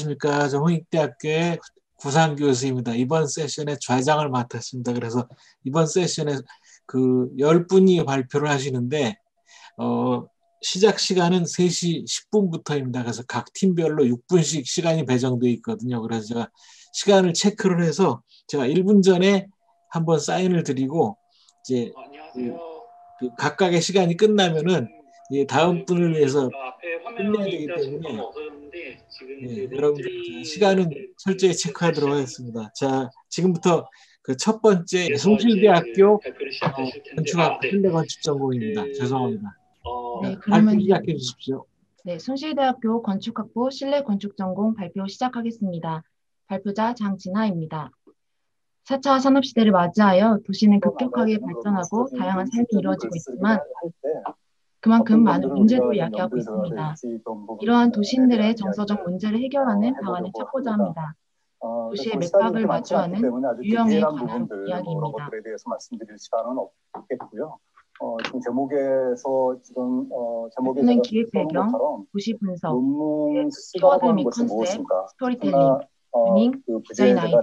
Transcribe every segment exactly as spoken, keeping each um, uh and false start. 안녕하십니까. 저 홍익대학교의 구상 교수입니다. 이번 세션에 좌장을 맡았습니다. 그래서 이번 세션에 그 열 분이 발표를 하시는데 어, 시작 시간은 세 시 십 분부터입니다. 그래서 각 팀별로 육 분씩 시간이 배정돼 있거든요. 그래서 제가 시간을 체크를 해서 제가 일 분 전에 한번 사인을 드리고 이제 그, 그 각각의 시간이 끝나면은 이제 다음 분을 위해서 끝내야 되기 때문에 네, 여러분들 시간은 철저히 체크하도록 하겠습니다. 자, 지금부터 그 첫 번째 숭실대학교 건축학 현대 건축 전공입니다. 죄송합니다. 네, 발표 시작해 주십시오. 네, 숭실대학교 건축학부 실내 건축 전공 발표 시작하겠습니다. 발표자 장진아입니다. 사 차 산업시대를 맞이하여 도시는 급격하게 발전하고 다양한 삶이 이루어지고 있지만 그만큼 많은 문제도 야기하고 있습니다. 이러한 도시인들의 정서적 문제를 해결하는 방안을 찾고자 합니다. 도시의 맥박을 마주하는 유형에 관한 이야기입니다. 대해서 말씀드릴 시간은 없겠고요. 어, 지금 제목에서 지금 어, 제목에서 는 기획 배경, 도시 분석, 키워드 및 컨셉, 스토리텔링, 튜닝, 그 디자인 아이디어,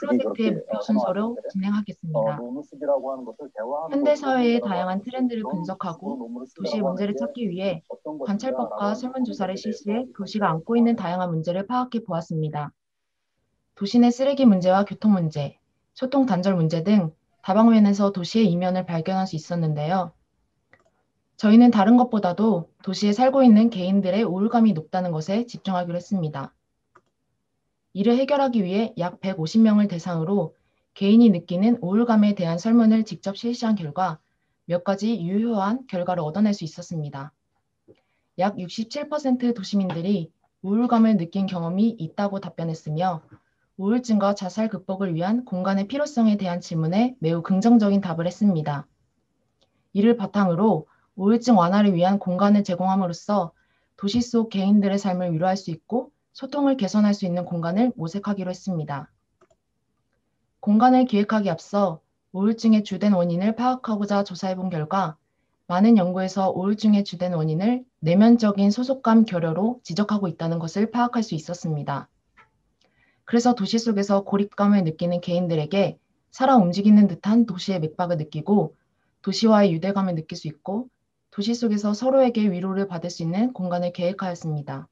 프로젝트의 목표 순서로 진행하겠습니다. 어, 현대 사회의 다양한 트렌드를 분석하고 도시의 문제를 찾기 위해 관찰법과 설문조사를 실시해 도시가 안고 있는 다양한 문제를 파악해 보았습니다. 도시 내 쓰레기 문제와 교통 문제, 소통 단절 문제 등 다방면에서 도시의 이면을 발견할 수 있었는데요. 저희는 다른 것보다도 도시에 살고 있는 개인들의 우울감이 높다는 것에 집중하기로 했습니다. 이를 해결하기 위해 약 백오십 명을 대상으로 개인이 느끼는 우울감에 대한 설문을 직접 실시한 결과 몇 가지 유효한 결과를 얻어낼 수 있었습니다. 약 육십칠 퍼센트 도시민들이 우울감을 느낀 경험이 있다고 답변했으며 우울증과 자살 극복을 위한 공간의 필요성에 대한 질문에 매우 긍정적인 답을 했습니다. 이를 바탕으로 우울증 완화를 위한 공간을 제공함으로써 도시 속 개인들의 삶을 위로할 수 있고 소통을 개선할 수 있는 공간을 모색하기로 했습니다. 공간을 기획하기 앞서 우울증의 주된 원인을 파악하고자 조사해본 결과 많은 연구에서 우울증의 주된 원인을 내면적인 소속감 결여로 지적하고 있다는 것을 파악할 수 있었습니다. 그래서 도시 속에서 고립감을 느끼는 개인들에게 살아 움직이는 듯한 도시의 맥박을 느끼고 도시와의 유대감을 느낄 수 있고 도시 속에서 서로에게 위로를 받을 수 있는 공간을 계획하였습니다.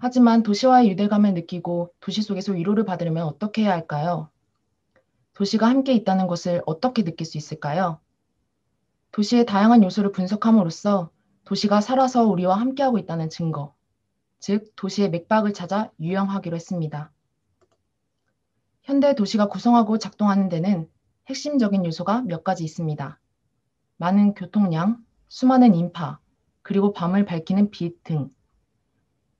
하지만 도시와의 유대감을 느끼고 도시 속에서 위로를 받으려면 어떻게 해야 할까요? 도시가 함께 있다는 것을 어떻게 느낄 수 있을까요? 도시의 다양한 요소를 분석함으로써 도시가 살아서 우리와 함께하고 있다는 증거, 즉 도시의 맥박을 찾아 유형하기로 했습니다. 현대 도시가 구성하고 작동하는 데는 핵심적인 요소가 몇 가지 있습니다. 많은 교통량, 수많은 인파, 그리고 밤을 밝히는 빛 등.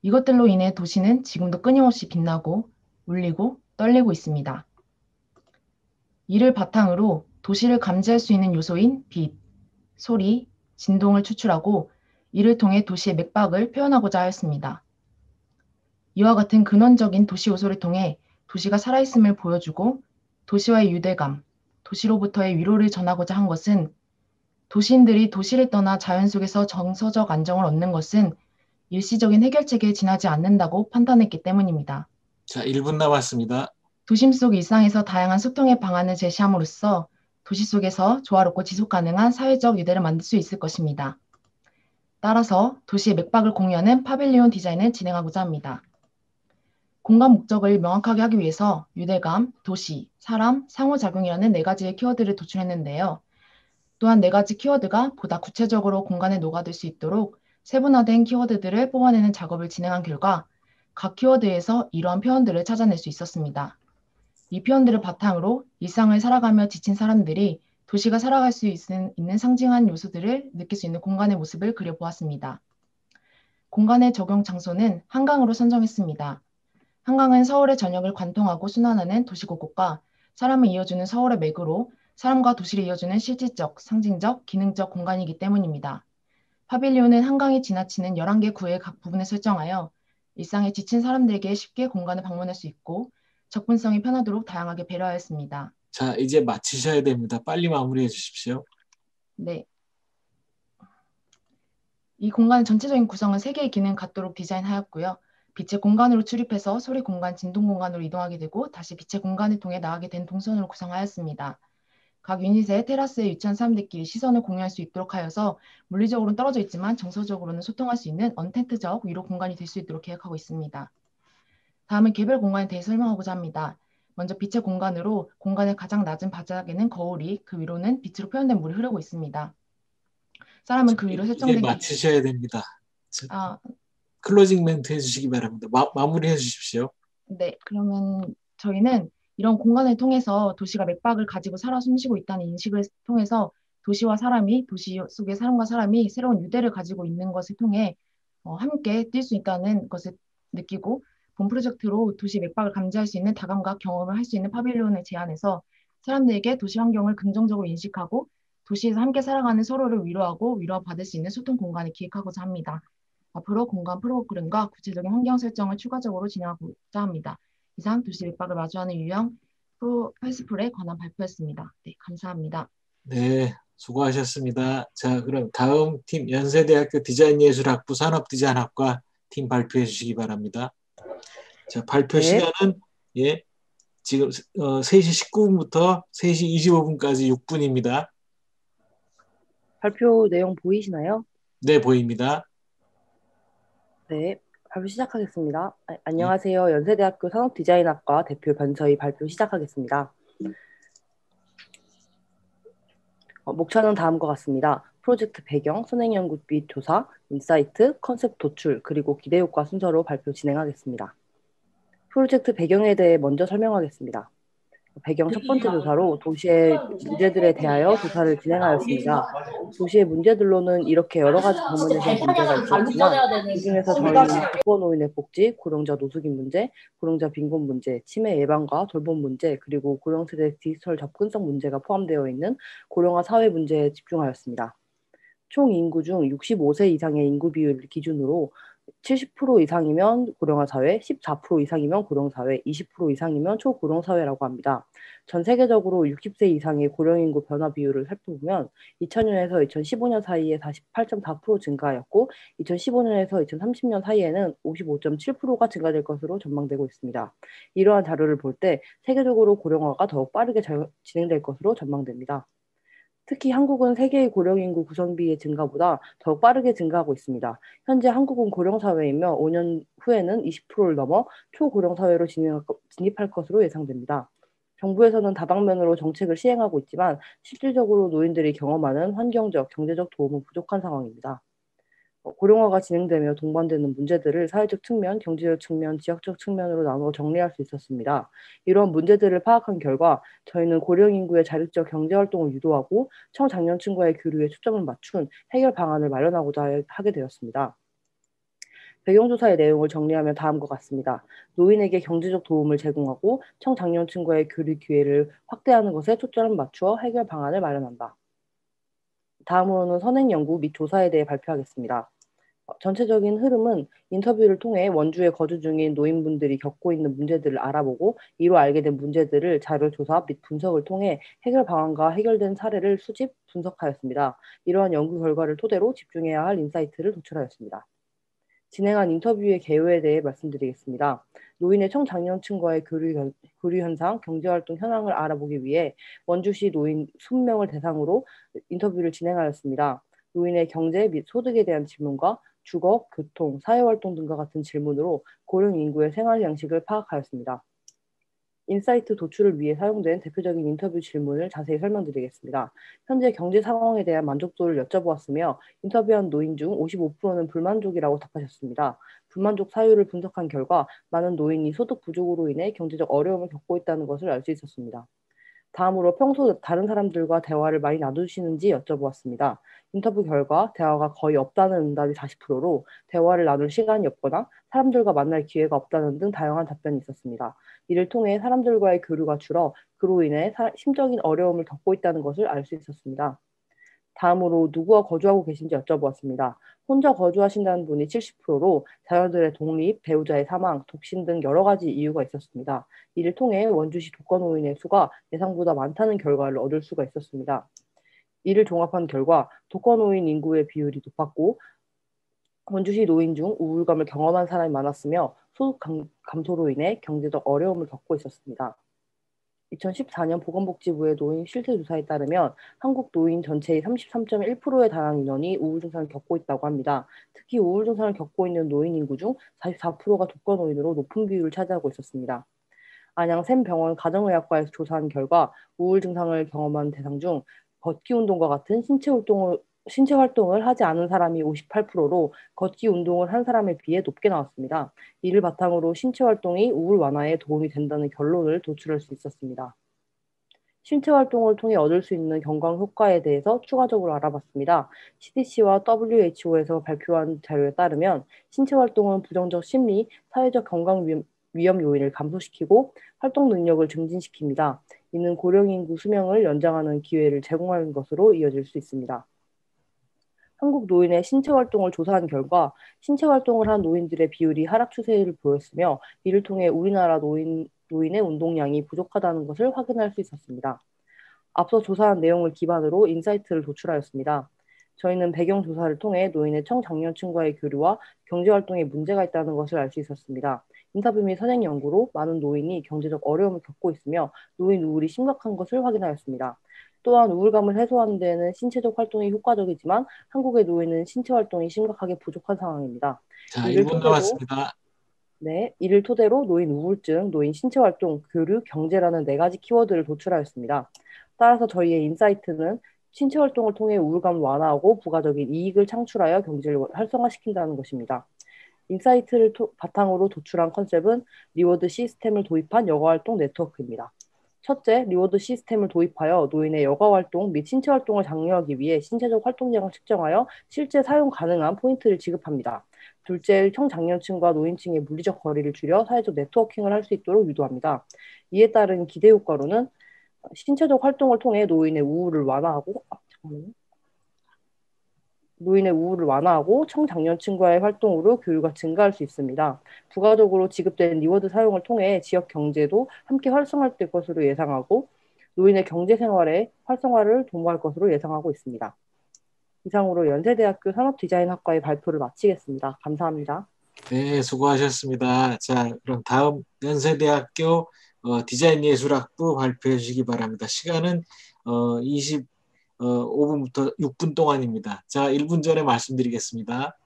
이것들로 인해 도시는 지금도 끊임없이 빛나고 울리고 떨리고 있습니다. 이를 바탕으로 도시를 감지할 수 있는 요소인 빛, 소리, 진동을 추출하고 이를 통해 도시의 맥박을 표현하고자 하였습니다. 이와 같은 근원적인 도시 요소를 통해 도시가 살아있음을 보여주고 도시와의 유대감, 도시로부터의 위로를 전하고자 한 것은 도시인들이 도시를 떠나 자연 속에서 정서적 안정을 얻는 것은 일시적인 해결책에 지나지 않는다고 판단했기 때문입니다. 자, 일 분 남았습니다. 도심 속 일상에서 다양한 소통의 방안을 제시함으로써 도시 속에서 조화롭고 지속가능한 사회적 유대를 만들 수 있을 것입니다. 따라서 도시의 맥박을 공유하는 파빌리온 디자인을 진행하고자 합니다. 공간 목적을 명확하게 하기 위해서 유대감, 도시, 사람, 상호작용이라는 네 가지의 키워드를 도출했는데요. 또한 네 가지 키워드가 보다 구체적으로 공간에 녹아들 수 있도록 세분화된 키워드들을 뽑아내는 작업을 진행한 결과 각 키워드에서 이러한 표현들을 찾아낼 수 있었습니다. 이 표현들을 바탕으로 일상을 살아가며 지친 사람들이 도시가 살아갈 수 있는, 있는 상징한 요소들을 느낄 수 있는 공간의 모습을 그려보았습니다. 공간의 적용 장소는 한강으로 선정했습니다. 한강은 서울의 전역을 관통하고 순환하는 도시 곳곳과 사람을 이어주는 서울의 맥으로 사람과 도시를 이어주는 실질적, 상징적, 기능적 공간이기 때문입니다. 파빌리온은 한강이 지나치는 열한 개 구의 각 부분을 설정하여 일상에 지친 사람들에게 쉽게 공간을 방문할 수 있고 접근성이 편하도록 다양하게 배려하였습니다. 자, 이제 마치셔야 됩니다. 빨리 마무리해 주십시오. 네. 이 공간의 전체적인 구성은 세 개의 기능 갖도록 디자인하였고요. 빛의 공간으로 출입해서 소리 공간, 진동 공간으로 이동하게 되고 다시 빛의 공간을 통해 나가게 된 동선으로 구성하였습니다. 각 유닛의 테라스에 유치한 사람들끼리 시선을 공유할 수 있도록 하여서 물리적으로는 떨어져 있지만 정서적으로는 소통할 수 있는 언텐트적 위로 공간이 될 수 있도록 계획하고 있습니다. 다음은 개별 공간에 대해 설명하고자 합니다. 먼저 빛의 공간으로 공간의 가장 낮은 바닥에는 거울이, 그 위로는 빛으로 표현된 물이 흐르고 있습니다. 사람은 그 위로 설정된... 마치셔야 됩니다. 아, 클로징 멘트 해주시기 바랍니다. 마, 마무리해 주십시오. 네, 그러면 저희는 이런 공간을 통해서 도시가 맥박을 가지고 살아 숨쉬고 있다는 인식을 통해서 도시와 사람이, 도시 속의 사람과 사람이 새로운 유대를 가지고 있는 것을 통해 어, 함께 뛸 수 있다는 것을 느끼고 본 프로젝트로 도시 맥박을 감지할 수 있는 다감각 경험을 할 수 있는 파빌리온을 제안해서 사람들에게 도시 환경을 긍정적으로 인식하고 도시에서 함께 살아가는 서로를 위로하고 위로받을 수 있는 소통 공간을 기획하고자 합니다. 앞으로 공간 프로그램과 구체적인 환경 설정을 추가적으로 진행하고자 합니다. 이상 도시 맥박을 마주하는 유형 프로 펄스풀에 관한 발표였습니다. 네, 감사합니다. 네, 수고하셨습니다. 자, 그럼 다음 팀 연세대학교 디자인예술학부 산업디자인학과 팀 발표해 주시기 바랍니다. 자, 발표 네. 시간은 예 지금 어, 세 시 십구 분부터 세 시 이십오 분까지 육 분입니다. 발표 내용 보이시나요? 네, 보입니다. 네, 발표 시작하겠습니다. 아, 안녕하세요. 네. 연세대학교 산업디자인학과 대표 변소희 발표 시작하겠습니다. 어, 목차는 다음과 같습니다. 프로젝트 배경, 선행연구 및 조사, 인사이트, 컨셉 도출, 그리고 기대효과 순서로 발표 진행하겠습니다. 프로젝트 배경에 대해 먼저 설명하겠습니다. 배경 첫 번째 조사로 도시의 문제들에 대하여 조사를 진행하였습니다. 도시의 문제들로는 이렇게 여러 가지 부문에서 문제가 있었지만 이 중에서 저희는 독거노인의 복지, 고령자 노숙인 문제, 고령자 빈곤 문제, 치매 예방과 돌봄 문제, 그리고 고령세대 디지털 접근성 문제가 포함되어 있는 고령화 사회 문제에 집중하였습니다. 총 인구 중 육십오 세 이상의 인구 비율을 기준으로 칠십 퍼센트 이상이면 고령화 사회, 십사 퍼센트 이상이면 고령 사회, 이십 퍼센트 이상이면 초고령 사회라고 합니다. 전 세계적으로 육십 세 이상의 고령 인구 변화 비율을 살펴보면 이천 년에서 이천십오 년 사이에 사십팔 점 사 퍼센트 증가하였고 이천십오 년에서 이천삼십 년 사이에는 오십오 점 칠 퍼센트가 증가될 것으로 전망되고 있습니다. 이러한 자료를 볼 때 세계적으로 고령화가 더욱 빠르게 진행될 것으로 전망됩니다. 특히 한국은 세계의 고령인구 구성비의 증가보다 더욱 빠르게 증가하고 있습니다. 현재 한국은 고령사회이며 오 년 후에는 이십 퍼센트를 넘어 초고령사회로 진입할 것으로 예상됩니다. 정부에서는 다방면으로 정책을 시행하고 있지만 실질적으로 노인들이 경험하는 환경적, 경제적 도움은 부족한 상황입니다. 고령화가 진행되며 동반되는 문제들을 사회적 측면, 경제적 측면, 지역적 측면으로 나누어 정리할 수 있었습니다. 이러한 문제들을 파악한 결과 저희는 고령인구의 자립적 경제활동을 유도하고 청장년층과의 교류에 초점을 맞춘 해결 방안을 마련하고자 하게 되었습니다. 배경조사의 내용을 정리하면 다음과 같습니다. 노인에게 경제적 도움을 제공하고 청장년층과의 교류 기회를 확대하는 것에 초점을 맞추어 해결 방안을 마련한다. 다음으로는 선행연구 및 조사에 대해 발표하겠습니다. 전체적인 흐름은 인터뷰를 통해 원주에 거주 중인 노인분들이 겪고 있는 문제들을 알아보고 이로 알게 된 문제들을 자료 조사 및 분석을 통해 해결 방안과 해결된 사례를 수집, 분석하였습니다. 이러한 연구 결과를 토대로 집중해야 할 인사이트를 도출하였습니다. 진행한 인터뷰의 개요에 대해 말씀드리겠습니다. 노인의 청장년층과의 교류, 교류 현상, 경제활동 현황을 알아보기 위해 원주시 노인 이십 명을 대상으로 인터뷰를 진행하였습니다. 노인의 경제 및 소득에 대한 질문과 주거, 교통, 사회활동 등과 같은 질문으로 고령 인구의 생활 양식을 파악하였습니다. 인사이트 도출을 위해 사용된 대표적인 인터뷰 질문을 자세히 설명드리겠습니다. 현재 경제 상황에 대한 만족도를 여쭤보았으며 인터뷰한 노인 중 오십오 퍼센트는 불만족이라고 답하셨습니다. 불만족 사유를 분석한 결과 많은 노인이 소득 부족으로 인해 경제적 어려움을 겪고 있다는 것을 알 수 있었습니다. 다음으로 평소 다른 사람들과 대화를 많이 나누시는지 여쭤보았습니다. 인터뷰 결과 대화가 거의 없다는 응답이 사십 퍼센트로 대화를 나눌 시간이 없거나 사람들과 만날 기회가 없다는 등 다양한 답변이 있었습니다. 이를 통해 사람들과의 교류가 줄어 그로 인해 심적인 어려움을 겪고 있다는 것을 알 수 있었습니다. 다음으로 누구와 거주하고 계신지 여쭤보았습니다. 혼자 거주하신다는 분이 칠십 퍼센트로 자녀들의 독립, 배우자의 사망, 독신 등 여러 가지 이유가 있었습니다. 이를 통해 원주시 독거노인의 수가 예상보다 많다는 결과를 얻을 수가 있었습니다. 이를 종합한 결과 독거노인 인구의 비율이 높았고 원주시 노인 중 우울감을 경험한 사람이 많았으며 소득 감소로 인해 경제적 어려움을 겪고 있었습니다. 이천십사 년 보건복지부의 노인 실태조사에 따르면 한국 노인 전체의 삼십삼 점 일 퍼센트에 달하는 인원이 우울 증상을 겪고 있다고 합니다. 특히 우울 증상을 겪고 있는 노인 인구 중 사십사 퍼센트가 독거노인으로 높은 비율을 차지하고 있었습니다. 안양 샘병원 가정의학과에서 조사한 결과 우울 증상을 경험한 대상 중 걷기 운동과 같은 신체 활동을, 신체 활동을 하지 않은 사람이 오십팔 퍼센트로 걷기 운동을 한 사람에 비해 높게 나왔습니다. 이를 바탕으로 신체 활동이 우울 완화에 도움이 된다는 결론을 도출할 수 있었습니다. 신체 활동을 통해 얻을 수 있는 건강 효과에 대해서 추가적으로 알아봤습니다. 씨디씨와 더블유에이치오에서 발표한 자료에 따르면 신체 활동은 부정적 심리, 사회적 건강 위험, 위험 요인을 감소시키고 활동 능력을 증진시킵니다. 이는 고령 인구 수명을 연장하는 기회를 제공하는 것으로 이어질 수 있습니다. 한국 노인의 신체 활동을 조사한 결과 신체 활동을 한 노인들의 비율이 하락 추세를 보였으며 이를 통해 우리나라 노인, 노인의 운동량이 부족하다는 것을 확인할 수 있었습니다. 앞서 조사한 내용을 기반으로 인사이트를 도출하였습니다. 저희는 배경 조사를 통해 노인의 청장년층과의 교류와 경제활동에 문제가 있다는 것을 알 수 있었습니다. 인터뷰 및 선행 연구로 많은 노인이 경제적 어려움을 겪고 있으며 노인 우울이 심각한 것을 확인하였습니다. 또한 우울감을 해소하는 데는 신체적 활동이 효과적이지만 한국의 노인은 신체 활동이 심각하게 부족한 상황입니다. 자, 일 분 남았습니다. 네, 이를 토대로 노인 우울증, 노인 신체 활동, 교류, 경제라는 네 가지 키워드를 도출하였습니다. 따라서 저희의 인사이트는 신체 활동을 통해 우울감을 완화하고 부가적인 이익을 창출하여 경제를 활성화시킨다는 것입니다. 인사이트를 토, 바탕으로 도출한 컨셉은 리워드 시스템을 도입한 여가활동 네트워크입니다. 첫째, 리워드 시스템을 도입하여 노인의 여가활동 및 신체활동을 장려하기 위해 신체적 활동량을 측정하여 실제 사용 가능한 포인트를 지급합니다. 둘째, 청장년층과 노인층의 물리적 거리를 줄여 사회적 네트워킹을 할 수 있도록 유도합니다. 이에 따른 기대효과로는 신체적 활동을 통해 노인의 우울을 완화하고 아, 잠깐만요. 노인의 우울을 완화하고 청장년층과의 활동으로 교류가 증가할 수 있습니다. 부가적으로 지급된 리워드 사용을 통해 지역 경제도 함께 활성화될 것으로 예상하고 노인의 경제생활의 활성화를 도모할 것으로 예상하고 있습니다. 이상으로 연세대학교 산업디자인학과의 발표를 마치겠습니다. 감사합니다. 네, 수고하셨습니다. 자, 그럼 다음 연세대학교 어, 디자인예술학부 발표해 주시기 바랍니다. 시간은 어, 이십 어, 오 분부터 육 분 동안입니다. 자, 일 분 전에 말씀드리겠습니다.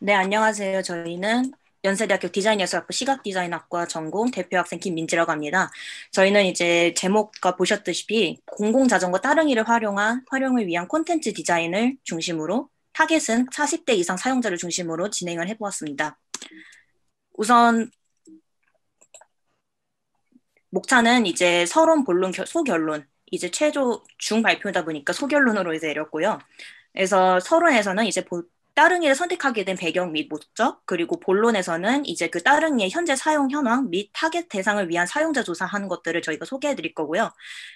네, 안녕하세요. 저희는 연세대학교 디자인예술학부 시각디자인학과 전공 대표학생 김민지라고 합니다. 저희는 이제 제목과 보셨듯이 공공자전거 따릉이를 활용한 활용을 위한 콘텐츠 디자인을 중심으로 타겟은 사십 대 이상 사용자를 중심으로 진행을 해보았습니다. 우선 목차는 이제 서론, 본론, 소결론 이제 최종 중 발표다 보니까 소결론으로 이제 내렸고요. 그래서 서론에서는 이제 따릉이를 선택하게 된 배경 및 목적, 그리고 본론에서는 이제 그 따릉이의 현재 사용 현황 및 타겟 대상을 위한 사용자 조사하는 것들을 저희가 소개해 드릴 거고요.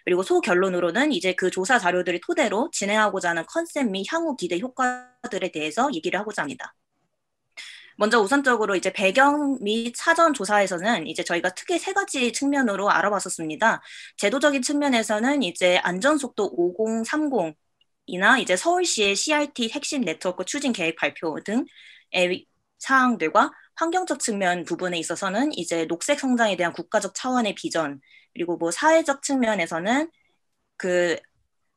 그리고 소결론으로는 이제 그 조사 자료들을 토대로 진행하고자 하는 컨셉 및 향후 기대 효과들에 대해서 얘기를 하고자 합니다. 먼저 우선적으로 이제 배경 및 사전 조사에서는 이제 저희가 크게 세 가지 측면으로 알아봤었습니다. 제도적인 측면에서는 이제 안전속도 오십, 삼십이나 이제 서울시의 씨알티 핵심 네트워크 추진 계획 발표 등의 사항들과 환경적 측면 부분에 있어서는 이제 녹색 성장에 대한 국가적 차원의 비전, 그리고 뭐 사회적 측면에서는 그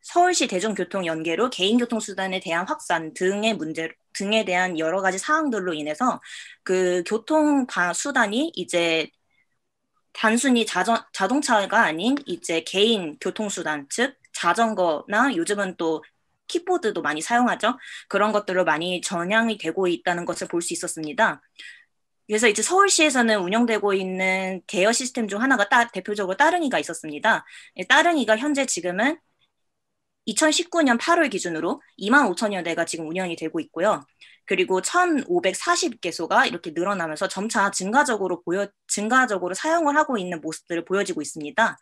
서울시 대중교통 연계로 개인교통수단에 대한 확산 등의 문제, 등에 대한 여러 가지 사항들로 인해서 그 교통수단이 이제 단순히 자전, 자동차가 아닌 이제 개인 교통수단, 즉 자전거나 요즘은 또 킥보드도 많이 사용하죠. 그런 것들로 많이 전향이 되고 있다는 것을 볼 수 있었습니다. 그래서 이제 서울시에서는 운영되고 있는 대여 시스템 중 하나가 따, 대표적으로 따릉이가 있었습니다. 따릉이가 현재 지금은 이천십구 년 팔 월 기준으로 이만 오천여 대가 지금 운영이 되고 있고요. 그리고 천오백사십 개소가 이렇게 늘어나면서 점차 증가적으로 보여 증가적으로 사용을 하고 있는 모습들을 보여지고 있습니다.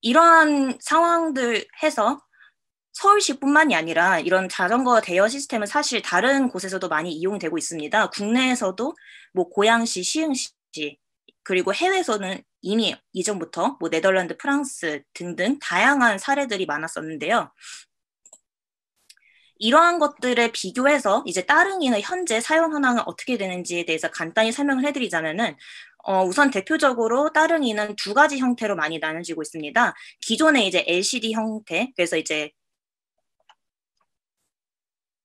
이러한 상황들 해서 서울시뿐만이 아니라 이런 자전거 대여 시스템은 사실 다른 곳에서도 많이 이용되고 있습니다. 국내에서도 뭐 고양시, 시흥시, 그리고 해외에서는 이미 이전부터 뭐 네덜란드, 프랑스 등등 다양한 사례들이 많았었는데요. 이러한 것들에 비교해서 이제 따릉이는 현재 사용 현황은 어떻게 되는지에 대해서 간단히 설명을 해드리자면은 어, 우선 대표적으로 따릉이는 두 가지 형태로 많이 나눠지고 있습니다. 기존의 이제 엘시디 형태, 그래서 이제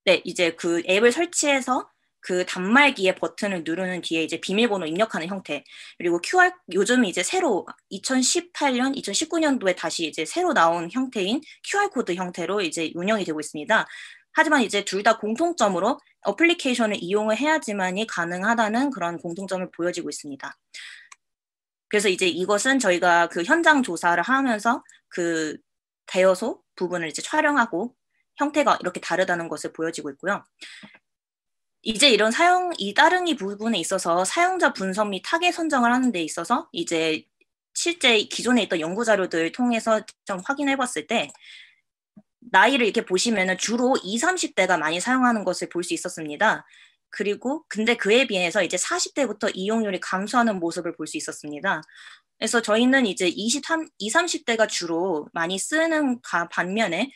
네, 이제 그 앱을 설치해서 그 단말기의 버튼을 누르는 뒤에 이제 비밀번호 입력하는 형태. 그리고 큐알, 요즘 이제 새로 이천십팔 년, 이천십구 년도에 다시 이제 새로 나온 형태인 큐알코드 형태로 이제 운영이 되고 있습니다. 하지만 이제 둘 다 공통점으로 어플리케이션을 이용을 해야지만이 가능하다는 그런 공통점을 보여지고 있습니다. 그래서 이제 이것은 저희가 그 현장 조사를 하면서 그 대여소 부분을 이제 촬영하고 형태가 이렇게 다르다는 것을 보여지고 있고요. 이제 이런 사용, 이 따릉이 부분에 있어서 사용자 분석 및 타겟 선정을 하는 데 있어서 이제 실제 기존에 있던 연구 자료들 통해서 좀 확인해 봤을 때 나이를 이렇게 보시면은 주로 이십, 삼십 대가 많이 사용하는 것을 볼 수 있었습니다. 그리고 근데 그에 비해서 이제 사십 대부터 이용률이 감소하는 모습을 볼 수 있었습니다. 그래서 저희는 이제 이십, 삼십 대가 주로 많이 쓰는 반면에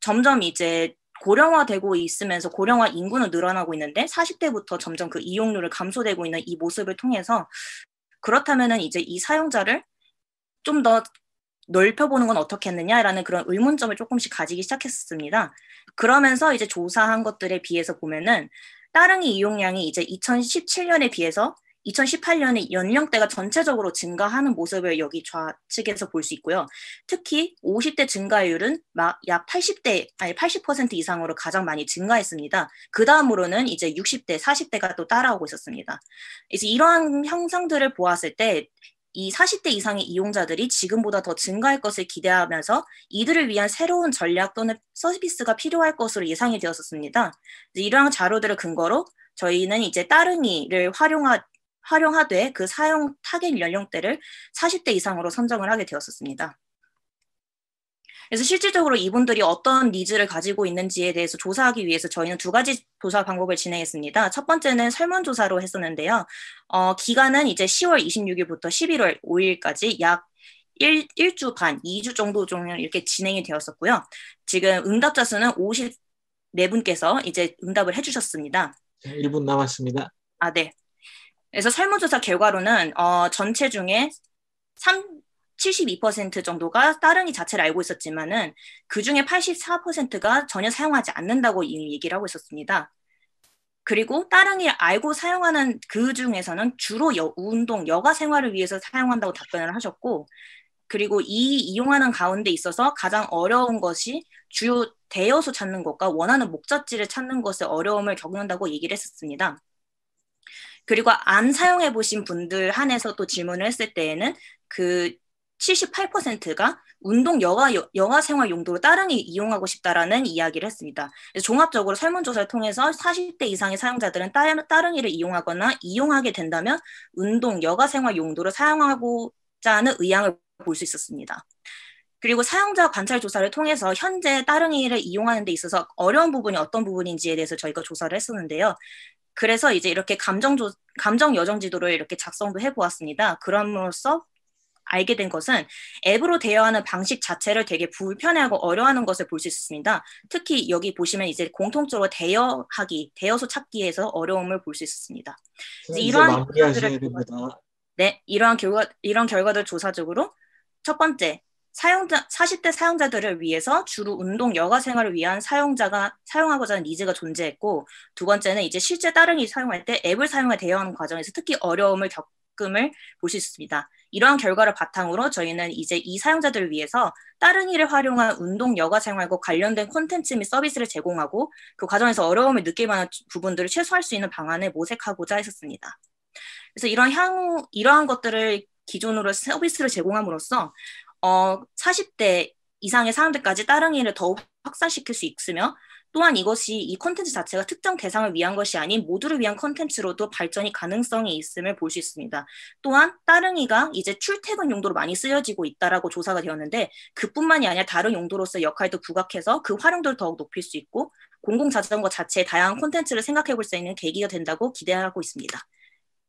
점점 이제 고령화되고 있으면서 고령화 인구는 늘어나고 있는데 사십 대부터 점점 그 이용률을 감소되고 있는 이 모습을 통해서 그렇다면은 이제 이 사용자를 좀 더 넓혀보는 건 어떻겠느냐라는 그런 의문점을 조금씩 가지기 시작했습니다. 그러면서 이제 조사한 것들에 비해서 보면은 따릉이 이용량이 이제 이천십칠 년에 비해서 이천십팔 년에 연령대가 전체적으로 증가하는 모습을 여기 좌측에서 볼 수 있고요. 특히 오십 대 증가율은 막 약 팔십 대, 아니 팔십 퍼센트 이상으로 가장 많이 증가했습니다. 그 다음으로는 이제 육십 대, 사십 대가 또 따라오고 있었습니다. 이제 이러한 형상들을 보았을 때 이 사십 대 이상의 이용자들이 지금보다 더 증가할 것을 기대하면서 이들을 위한 새로운 전략 또는 서비스가 필요할 것으로 예상이 되었었습니다. 이러한 자료들을 근거로 저희는 이제 따릉이를 활용하 활용하되 그 사용 타겟 연령대를 사십 대 이상으로 선정을 하게 되었었습니다. 그래서 실질적으로 이분들이 어떤 니즈를 가지고 있는지에 대해서 조사하기 위해서 저희는 두 가지 조사 방법을 진행했습니다. 첫 번째는 설문조사로 했었는데요. 어, 기간은 이제 시월 이십육 일부터 십일월 오 일까지 약 일, 일주 반, 이 주 정도 종일 이렇게 진행이 되었었고요. 지금 응답자 수는 오십사 분께서 이제 응답을 해주셨습니다. 일 분 남았습니다. 아, 네. 그래서 설문조사 결과로는 어, 전체 중에 칠십이 퍼센트 정도가 따릉이 자체를 알고 있었지만은 그중에 팔십사 퍼센트가 전혀 사용하지 않는다고 이미 얘기를 하고 있었습니다. 그리고 따릉이를 알고 사용하는 그 중에서는 주로 여, 운동, 여가 생활을 위해서 사용한다고 답변을 하셨고, 그리고 이 이용하는 가운데 있어서 가장 어려운 것이 주요 대여소 찾는 것과 원하는 목적지를 찾는 것에 어려움을 겪는다고 얘기를 했었습니다. 그리고 안 사용해 보신 분들 한해서 또 질문을 했을 때에는 그 칠십팔 퍼센트가 운동 여가, 여가 생활 용도로 따릉이 이용하고 싶다라는 이야기를 했습니다. 그래서 종합적으로 설문조사를 통해서 사십 대 이상의 사용자들은 따릉이를 이용하거나 이용하게 된다면 운동 여가 생활 용도로 사용하고자 하는 의향을 볼 수 있었습니다. 그리고 사용자 관찰 조사를 통해서 현재 따릉이를 이용하는 데 있어서 어려운 부분이 어떤 부분인지에 대해서 저희가 조사를 했었는데요. 그래서 이제 이렇게 감정 조, 감정 여정 지도를 이렇게 작성도 해보았습니다. 그럼으로써 알게 된 것은 앱으로 대여하는 방식 자체를 되게 불편해하고 어려워하는 것을 볼 수 있습니다. 특히 여기 보시면 이제 공통적으로 대여하기, 대여소 찾기에서 어려움을 볼 수 있습니다. 이러한 결과들을 네, 이러한 결과 이런 결과들 조사적으로 첫 번째, 사용자, 사십 대 사용자들을 위해서 주로 운동, 여가 생활을 위한 사용자가 사용하고자 하는 니즈가 존재했고, 두 번째는 이제 실제 따릉이 사용할 때 앱을 사용해 대여하는 과정에서 특히 어려움을 겪음을 볼 수 있습니다. 이러한 결과를 바탕으로 저희는 이제 이 사용자들을 위해서 따릉이를 활용한 운동, 여가 생활과 관련된 콘텐츠 및 서비스를 제공하고 그 과정에서 어려움을 느낄 만한 부분들을 최소화할 수 있는 방안을 모색하고자 했었습니다. 그래서 이런 향후, 이러한 것들을 기존으로 서비스를 제공함으로써 어, 사십 대 이상의 사람들까지 따릉이를 더욱 확산시킬 수 있으며 또한 이것이 이 콘텐츠 자체가 특정 대상을 위한 것이 아닌 모두를 위한 콘텐츠로도 발전이 가능성이 있음을 볼 수 있습니다. 또한 따릉이가 이제 출퇴근 용도로 많이 쓰여지고 있다라고 조사가 되었는데 그뿐만이 아니라 다른 용도로서 역할도 부각해서 그 활용도를 더욱 높일 수 있고 공공자전거 자체의 다양한 콘텐츠를 생각해 볼 수 있는 계기가 된다고 기대하고 있습니다.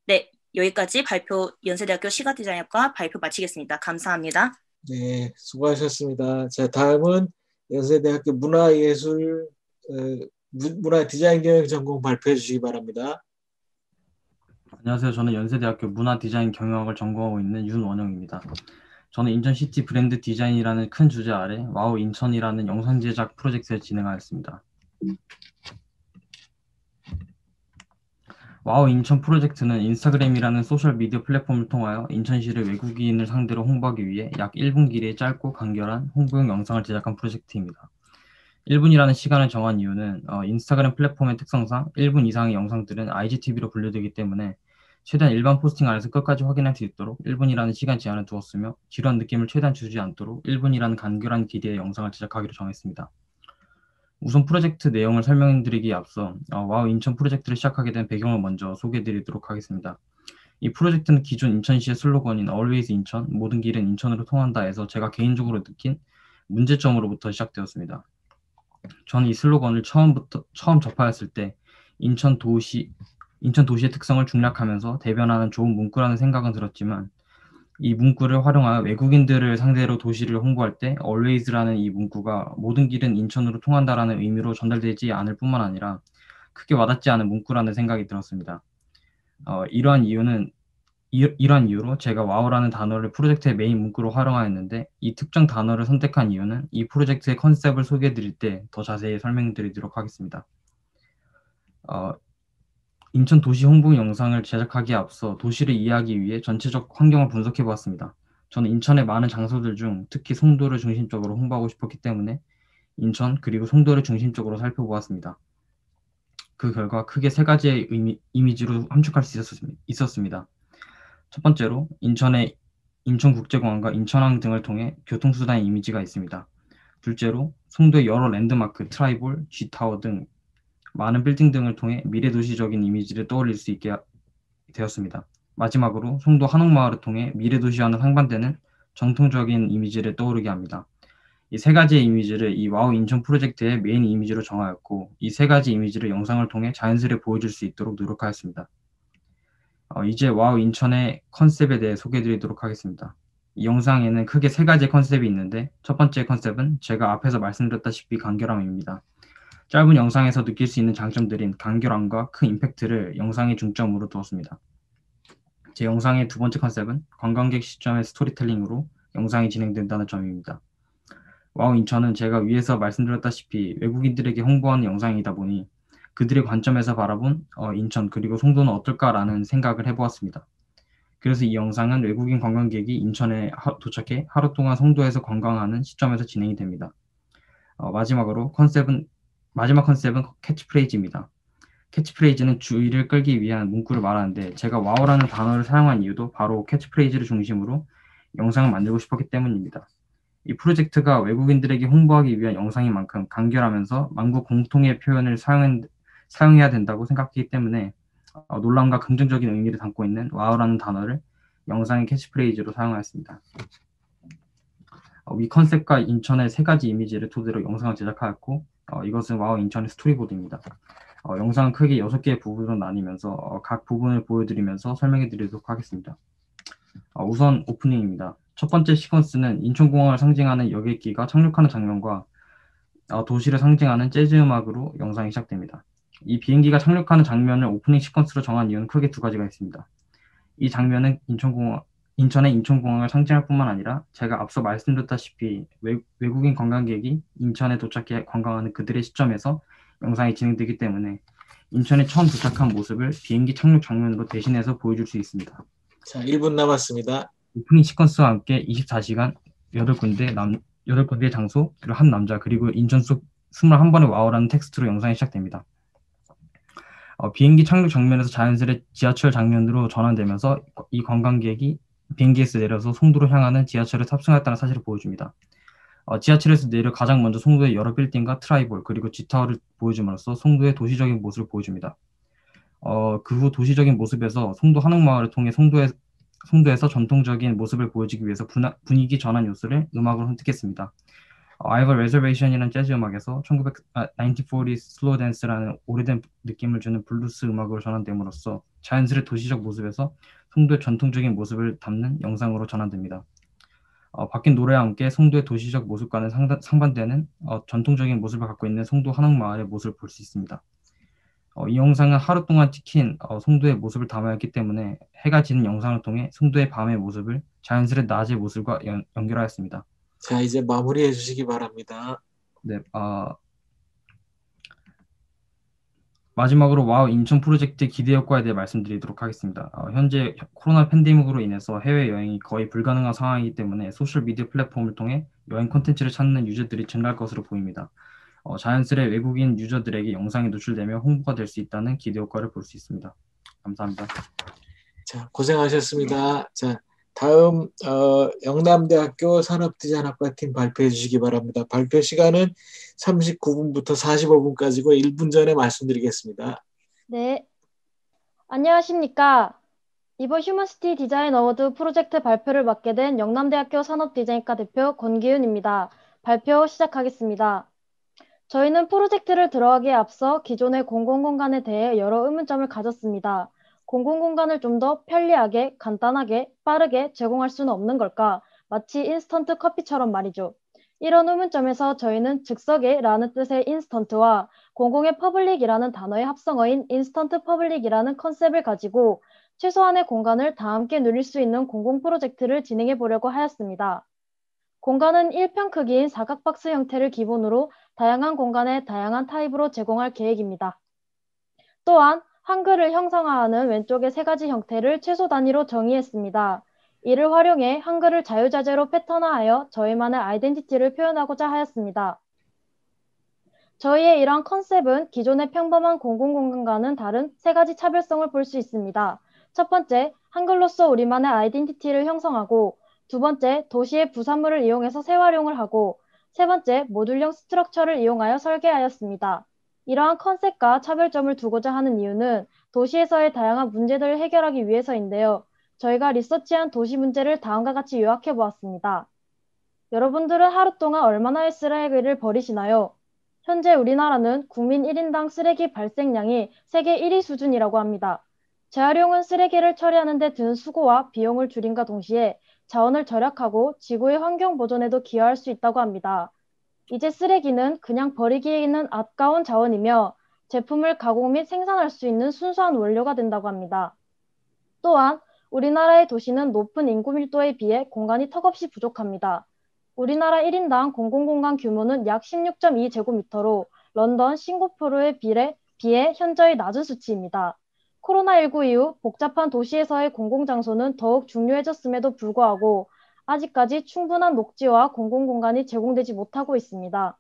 네, 여기까지 발표 연세대학교 시각디자인학과 발표 마치겠습니다. 감사합니다. 네, 수고하셨습니다. 자, 다음은 연세대학교 문화예술 문화디자인경영 전공 발표해 주시기 바랍니다. 안녕하세요. 저는 연세대학교 문화디자인경영학을 전공하고 있는 윤원영입니다. 저는 인천시티 브랜드 디자인이라는 큰 주제 아래 와우 인천이라는 영상 제작 프로젝트를 진행하였습니다. 와우 인천 프로젝트는 인스타그램이라는 소셜미디어 플랫폼을 통하여 인천시를 외국인을 상대로 홍보하기 위해 약 일 분 길이의 짧고 간결한 홍보용 영상을 제작한 프로젝트입니다. 일 분이라는 시간을 정한 이유는 어, 인스타그램 플랫폼의 특성상 일 분 이상의 영상들은 아이지티비로 분류되기 때문에 최대한 일반 포스팅 안에서 끝까지 확인할 수 있도록 일 분이라는 시간 제한을 두었으며 지루한 느낌을 최대한 주지 않도록 일 분이라는 간결한 길이의 영상을 제작하기로 정했습니다. 우선 프로젝트 내용을 설명드리기에 앞서 어, 와우 인천 프로젝트를 시작하게 된 배경을 먼저 소개해드리도록 하겠습니다. 이 프로젝트는 기존 인천시의 슬로건인 Always 인천, 모든 길은 인천으로 통한다에서 제가 개인적으로 느낀 문제점으로부터 시작되었습니다. 저는 이 슬로건을 처음부터 처음 접하였을 때 인천 도시 인천 도시의 특성을 중략하면서 대변하는 좋은 문구라는 생각은 들었지만 이 문구를 활용하여 외국인들을 상대로 도시를 홍보할 때 always라는 이 문구가 모든 길은 인천으로 통한다라는 의미로 전달되지 않을 뿐만 아니라 크게 와닿지 않은 문구라는 생각이 들었습니다. 어, 이러한 이유는 이, 이러한 이유로 제가 와우라는 단어를 프로젝트의 메인 문구로 활용하였는데 이 특정 단어를 선택한 이유는 이 프로젝트의 컨셉을 소개해드릴 때 더 자세히 설명드리도록 하겠습니다. 어, 인천 도시 홍보 영상을 제작하기에 앞서 도시를 이해하기 위해 전체적 환경을 분석해 보았습니다. 저는 인천의 많은 장소들 중 특히 송도를 중심적으로 홍보하고 싶었기 때문에 인천 그리고 송도를 중심적으로 살펴보았습니다. 그 결과 크게 세 가지의 의미, 이미지로 함축할 수 있었습니다. 첫 번째로 인천의 인천국제공항과 인천항 등을 통해 교통수단의 이미지가 있습니다. 둘째로 송도의 여러 랜드마크, 트라이볼, G타워 등 많은 빌딩 등을 통해 미래도시적인 이미지를 떠올릴 수 있게 되었습니다. 마지막으로 송도 한옥마을을 통해 미래도시와는 상반되는 정통적인 이미지를 떠오르게 합니다. 이 세 가지의 이미지를 이 와우 인천 프로젝트의 메인 이미지로 정하였고 이 세 가지 이미지를 영상을 통해 자연스레 보여줄 수 있도록 노력하였습니다. 어, 이제 와우 인천의 컨셉에 대해 소개해드리도록 하겠습니다. 이 영상에는 크게 세 가지의 컨셉이 있는데 첫 번째 컨셉은 제가 앞에서 말씀드렸다시피 간결함입니다. 짧은 영상에서 느낄 수 있는 장점들인 간결함과 큰 임팩트를 영상의 중점으로 두었습니다. 제 영상의 두 번째 컨셉은 관광객 시점의 스토리텔링으로 영상이 진행된다는 점입니다. 와우 인천은 제가 위에서 말씀드렸다시피 외국인들에게 홍보하는 영상이다 보니 그들의 관점에서 바라본 어, 인천 그리고 송도는 어떨까라는 생각을 해보았습니다. 그래서 이 영상은 외국인 관광객이 인천에 하, 도착해 하루 동안 송도에서 관광하는 시점에서 진행이 됩니다. 어, 마지막으로 컨셉은 마지막 컨셉은 캐치프레이즈입니다. 캐치프레이즈는 주의를 끌기 위한 문구를 말하는데 제가 와우라는 단어를 사용한 이유도 바로 캐치프레이즈를 중심으로 영상을 만들고 싶었기 때문입니다. 이 프로젝트가 외국인들에게 홍보하기 위한 영상인 만큼 간결하면서 만국 공통의 표현을 사용한 사용해야 된다고 생각하기 때문에 어, 놀람과 긍정적인 의미를 담고 있는 와우라는 단어를 영상의 캐치프레이즈로 사용하였습니다. 어, 이 컨셉과 인천의 세 가지 이미지를 토대로 영상을 제작하였고 어, 이것은 와우 인천의 스토리보드입니다. 어, 영상은 크게 여섯 개의 부분으로 나뉘면서 어, 각 부분을 보여드리면서 설명해드리도록 하겠습니다. 어, 우선 오프닝입니다. 첫 번째 시퀀스는 인천공항을 상징하는 여객기가 착륙하는 장면과 어, 도시를 상징하는 재즈 음악으로 영상이 시작됩니다. 이 비행기가 착륙하는 장면을 오프닝 시퀀스로 정한 이유는 크게 두 가지가 있습니다. 이 장면은 인천공항, 인천의 인천공항을 상징할 뿐만 아니라 제가 앞서 말씀드렸다시피 외, 외국인 관광객이 인천에 도착해 관광하는 그들의 시점에서 영상이 진행되기 때문에 인천에 처음 도착한 모습을 비행기 착륙 장면으로 대신해서 보여줄 수 있습니다. 자, 일 분 남았습니다. 오프닝 시퀀스와 함께 이십사 시간, 여덟 군데, 남, 여덟 군데의 장소, 그리고 한 남자, 그리고 인천 속 이십일 번의 와우라는 텍스트로 영상이 시작됩니다. 어, 비행기 착륙 장면에서 자연스레 지하철 장면으로 전환되면서 이 관광객이 비행기에서 내려서 송도로 향하는 지하철을 탑승했다는 사실을 보여줍니다. 어, 지하철에서 내려 가장 먼저 송도의 여러 빌딩과 트라이볼 그리고 G타워를 보여줌으로써 송도의 도시적인 모습을 보여줍니다. 어, 그 후 도시적인 모습에서 송도 한옥마을을 통해 송도에, 송도에서 전통적인 모습을 보여주기 위해서 분하, 분위기 전환 요소를 음악으로 선택했습니다. 어, I have a reservation이라는 재즈 음악에서 천구백사십 슬로우 댄스라는 오래된 느낌을 주는 블루스 음악으로 전환됨으로써 자연스레 도시적 모습에서 송도의 전통적인 모습을 담는 영상으로 전환됩니다. 어, 바뀐 노래와 함께 송도의 도시적 모습과는 상단, 상반되는 어, 전통적인 모습을 갖고 있는 송도 한옥마을의 모습을 볼 수 있습니다. 어, 이 영상은 하루 동안 찍힌 어, 송도의 모습을 담아였기 때문에 해가 지는 영상을 통해 송도의 밤의 모습을 자연스레 낮의 모습과 연, 연결하였습니다. 자, 이제 마무리해 주시기 바랍니다. 네, 어, 마지막으로 와우 인천 프로젝트의 기대 효과에 대해 말씀드리도록 하겠습니다. 어, 현재 코로나 팬데믹으로 인해서 해외여행이 거의 불가능한 상황이기 때문에 소셜미디어 플랫폼을 통해 여행 콘텐츠를 찾는 유저들이 증가할 것으로 보입니다. 어, 자연스레 외국인 유저들에게 영상이 노출되며 홍보가 될 수 있다는 기대 효과를 볼 수 있습니다. 감사합니다. 자, 고생하셨습니다. 자, 다음 어, 영남대학교 산업디자인학과팀 발표해 주시기 바랍니다. 발표 시간은 삼십구 분부터 사십오 분까지고 일 분 전에 말씀드리겠습니다. 네, 안녕하십니까. 이번 휴먼시티 디자인 어워드 프로젝트 발표를 맡게 된 영남대학교 산업디자인과 대표 권기윤입니다. 발표 시작하겠습니다. 저희는 프로젝트를 들어가기에 앞서 기존의 공공공간에 대해 여러 의문점을 가졌습니다. 공공공간을 좀 더 편리하게, 간단하게, 빠르게 제공할 수는 없는 걸까? 마치 인스턴트 커피처럼 말이죠. 이런 의문점에서 저희는 즉석에라는 뜻의 인스턴트와 공공의 퍼블릭이라는 단어의 합성어인 인스턴트 퍼블릭이라는 컨셉을 가지고 최소한의 공간을 다 함께 누릴 수 있는 공공 프로젝트를 진행해 보려고 하였습니다. 공간은 일평 크기인 사각박스 형태를 기본으로 다양한 공간에 다양한 타입으로 제공할 계획입니다. 또한 한글을 형상화하는 왼쪽의 세 가지 형태를 최소 단위로 정의했습니다. 이를 활용해 한글을 자유자재로 패턴화하여 저희만의 아이덴티티를 표현하고자 하였습니다. 저희의 이러한 컨셉은 기존의 평범한 공공공간과는 다른 세 가지 차별성을 볼 수 있습니다. 첫 번째, 한글로서 우리만의 아이덴티티를 형성하고, 두 번째, 도시의 부산물을 이용해서 재활용을 하고, 세 번째, 모듈형 스트럭처를 이용하여 설계하였습니다. 이러한 컨셉과 차별점을 두고자 하는 이유는 도시에서의 다양한 문제들을 해결하기 위해서인데요. 저희가 리서치한 도시 문제를 다음과 같이 요약해 보았습니다. 여러분들은 하루 동안 얼마나의 쓰레기를 버리시나요? 현재 우리나라는 국민 일 인당 쓰레기 발생량이 세계 일 위 수준이라고 합니다. 재활용은 쓰레기를 처리하는 데 든 수고와 비용을 줄임과 동시에 자원을 절약하고 지구의 환경 보존에도 기여할 수 있다고 합니다. 이제 쓰레기는 그냥 버리기에는 아까운 자원이며 제품을 가공 및 생산할 수 있는 순수한 원료가 된다고 합니다. 또한 우리나라의 도시는 높은 인구 밀도에 비해 공간이 턱없이 부족합니다. 우리나라 일 인당 공공공간 규모는 약 십육 점 이 제곱미터로 런던, 싱가포르에 비해, 비해 현저히 낮은 수치입니다. 코로나십구 이후 복잡한 도시에서의 공공장소는 더욱 중요해졌음에도 불구하고 아직까지 충분한 녹지와 공공공간이 제공되지 못하고 있습니다.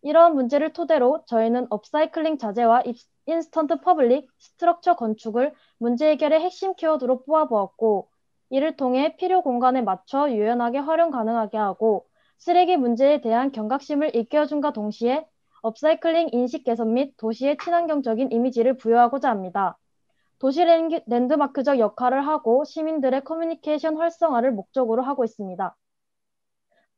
이러한 문제를 토대로 저희는 업사이클링 자재와 인스턴트 퍼블릭, 스트럭처 건축을 문제 해결의 핵심 키워드로 뽑아보았고, 이를 통해 필요 공간에 맞춰 유연하게 활용 가능하게 하고 쓰레기 문제에 대한 경각심을 일깨워준과 동시에 업사이클링 인식 개선 및 도시의 친환경적인 이미지를 부여하고자 합니다. 도시 랜드마크적 역할을 하고 시민들의 커뮤니케이션 활성화를 목적으로 하고 있습니다.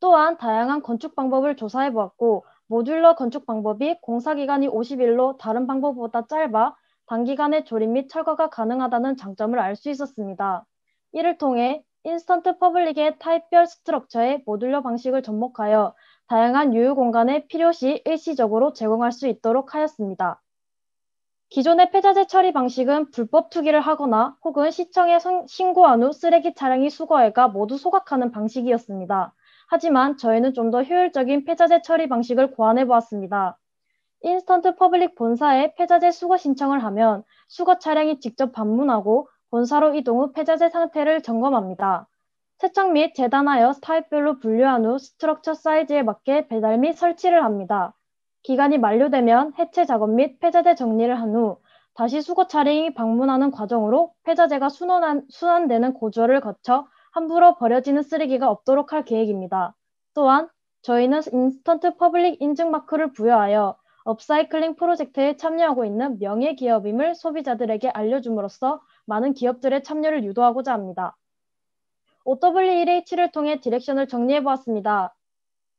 또한 다양한 건축 방법을 조사해 보았고, 모듈러 건축 방법이 공사기간이 오십 일로 다른 방법보다 짧아 단기간에 조립 및 철거가 가능하다는 장점을 알 수 있었습니다. 이를 통해 인스턴트 퍼블릭의 타입별 스트럭처의 모듈러 방식을 접목하여 다양한 유휴 공간에 필요시 일시적으로 제공할 수 있도록 하였습니다. 기존의 폐자재 처리 방식은 불법 투기를 하거나 혹은 시청에 신고한 후 쓰레기 차량이 수거해가 모두 소각하는 방식이었습니다. 하지만 저희는 좀 더 효율적인 폐자재 처리 방식을 고안해보았습니다. 인스턴트 퍼블릭 본사에 폐자재 수거 신청을 하면 수거 차량이 직접 방문하고 본사로 이동 후 폐자재 상태를 점검합니다. 세척 및 재단하여 타입별로 분류한 후 스트럭처 사이즈에 맞게 배달 및 설치를 합니다. 기간이 만료되면 해체 작업 및 폐자재 정리를 한 후 다시 수거 차량이 방문하는 과정으로 폐자재가 순환한, 순환되는 고조를 거쳐 함부로 버려지는 쓰레기가 없도록 할 계획입니다. 또한 저희는 인스턴트 퍼블릭 인증 마크를 부여하여 업사이클링 프로젝트에 참여하고 있는 명예기업임을 소비자들에게 알려줌으로써 많은 기업들의 참여를 유도하고자 합니다. 오더블유일에이치를 통해 디렉션을 정리해보았습니다.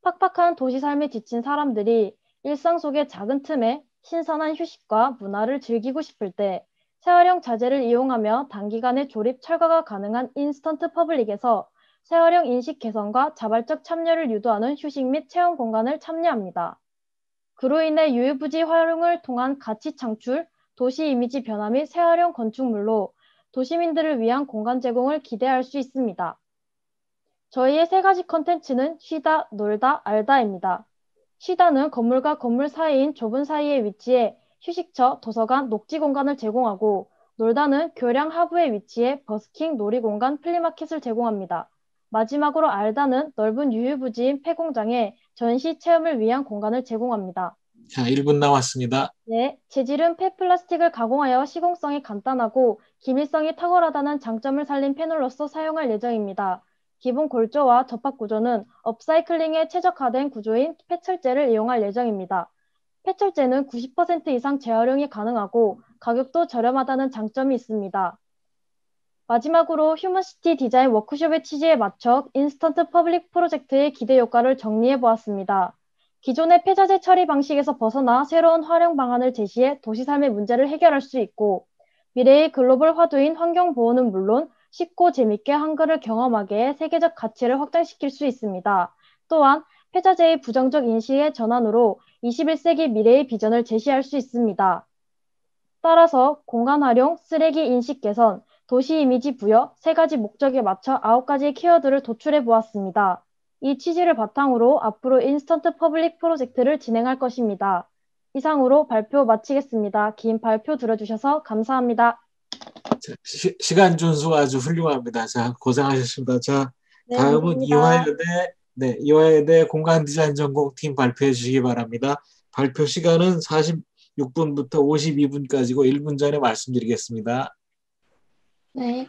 팍팍한 도시 삶에 지친 사람들이 일상 속의 작은 틈에 신선한 휴식과 문화를 즐기고 싶을 때 재활용 자재를 이용하며 단기간에 조립 철거가 가능한 인스턴트 퍼블릭에서 재활용 인식 개선과 자발적 참여를 유도하는 휴식 및 체험 공간을 참여합니다. 그로 인해 유유부지 활용을 통한 가치 창출, 도시 이미지 변화 및 재활용 건축물로 도시민들을 위한 공간 제공을 기대할 수 있습니다. 저희의 세 가지 컨텐츠는 쉬다, 놀다, 알다입니다. 쉬다는 건물과 건물 사이인 좁은 사이에 위치해 휴식처, 도서관, 녹지 공간을 제공하고, 놀다는 교량 하부에 위치해 버스킹, 놀이공간, 플리마켓을 제공합니다. 마지막으로 알다는 넓은 유유부지인 폐공장에 전시 체험을 위한 공간을 제공합니다. 자, 일 분 남았습니다. 네, 재질은 폐플라스틱을 가공하여 시공성이 간단하고 기밀성이 탁월하다는 장점을 살린 패널로서 사용할 예정입니다. 기본 골조와 접합 구조는 업사이클링에 최적화된 구조인 폐철재를 이용할 예정입니다. 폐철재는 구십 퍼센트 이상 재활용이 가능하고 가격도 저렴하다는 장점이 있습니다. 마지막으로 휴먼시티 디자인 워크숍의 취지에 맞춰 인스턴트 퍼블릭 프로젝트의 기대 효과를 정리해보았습니다. 기존의 폐자재 처리 방식에서 벗어나 새로운 활용 방안을 제시해 도시 삶의 문제를 해결할 수 있고, 미래의 글로벌 화두인 환경보호는 물론 쉽고 재밌게 한글을 경험하게 세계적 가치를 확장시킬 수 있습니다. 또한 폐자재의 부정적 인식의 전환으로 이십일 세기 미래의 비전을 제시할 수 있습니다. 따라서 공간 활용, 쓰레기 인식 개선, 도시 이미지 부여 세 가지 목적에 맞춰 아홉 가지 키워드를 도출해 보았습니다. 이 취지를 바탕으로 앞으로 인스턴트 퍼블릭 프로젝트를 진행할 것입니다. 이상으로 발표 마치겠습니다. 긴 발표 들어주셔서 감사합니다. 시, 시간 준수가 아주 훌륭합니다. 자, 고생하셨습니다. 자, 네, 다음은 이화여대, 네, 이화여대 공간 디자인 전공팀 발표해 주시기 바랍니다. 발표 시간은 사십육 분부터 오십이 분까지고 일 분 전에 말씀드리겠습니다. 네.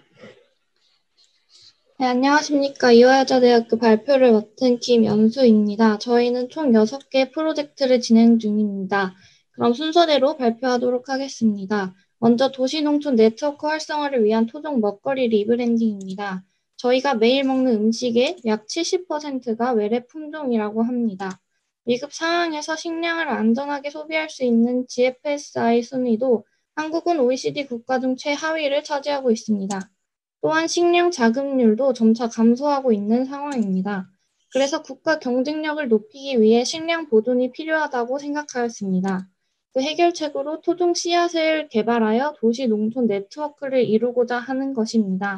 네, 안녕하십니까. 이화여자대학교 발표를 맡은 김연수입니다. 저희는 총 여섯 개 프로젝트를 진행 중입니다. 그럼 순서대로 발표하도록 하겠습니다. 먼저 도시농촌 네트워크 활성화를 위한 토종 먹거리 리브랜딩입니다. 저희가 매일 먹는 음식의 약 칠십 퍼센트가 외래 품종이라고 합니다. 위급 상황에서 식량을 안전하게 소비할 수 있는 지에프에스아이 순위도 한국은 오이시디 국가 중 최하위를 차지하고 있습니다. 또한 식량 자급률도 점차 감소하고 있는 상황입니다. 그래서 국가 경쟁력을 높이기 위해 식량 보존이 필요하다고 생각하였습니다. 그 해결책으로 토종 씨앗을 개발하여 도시 농촌 네트워크를 이루고자 하는 것입니다.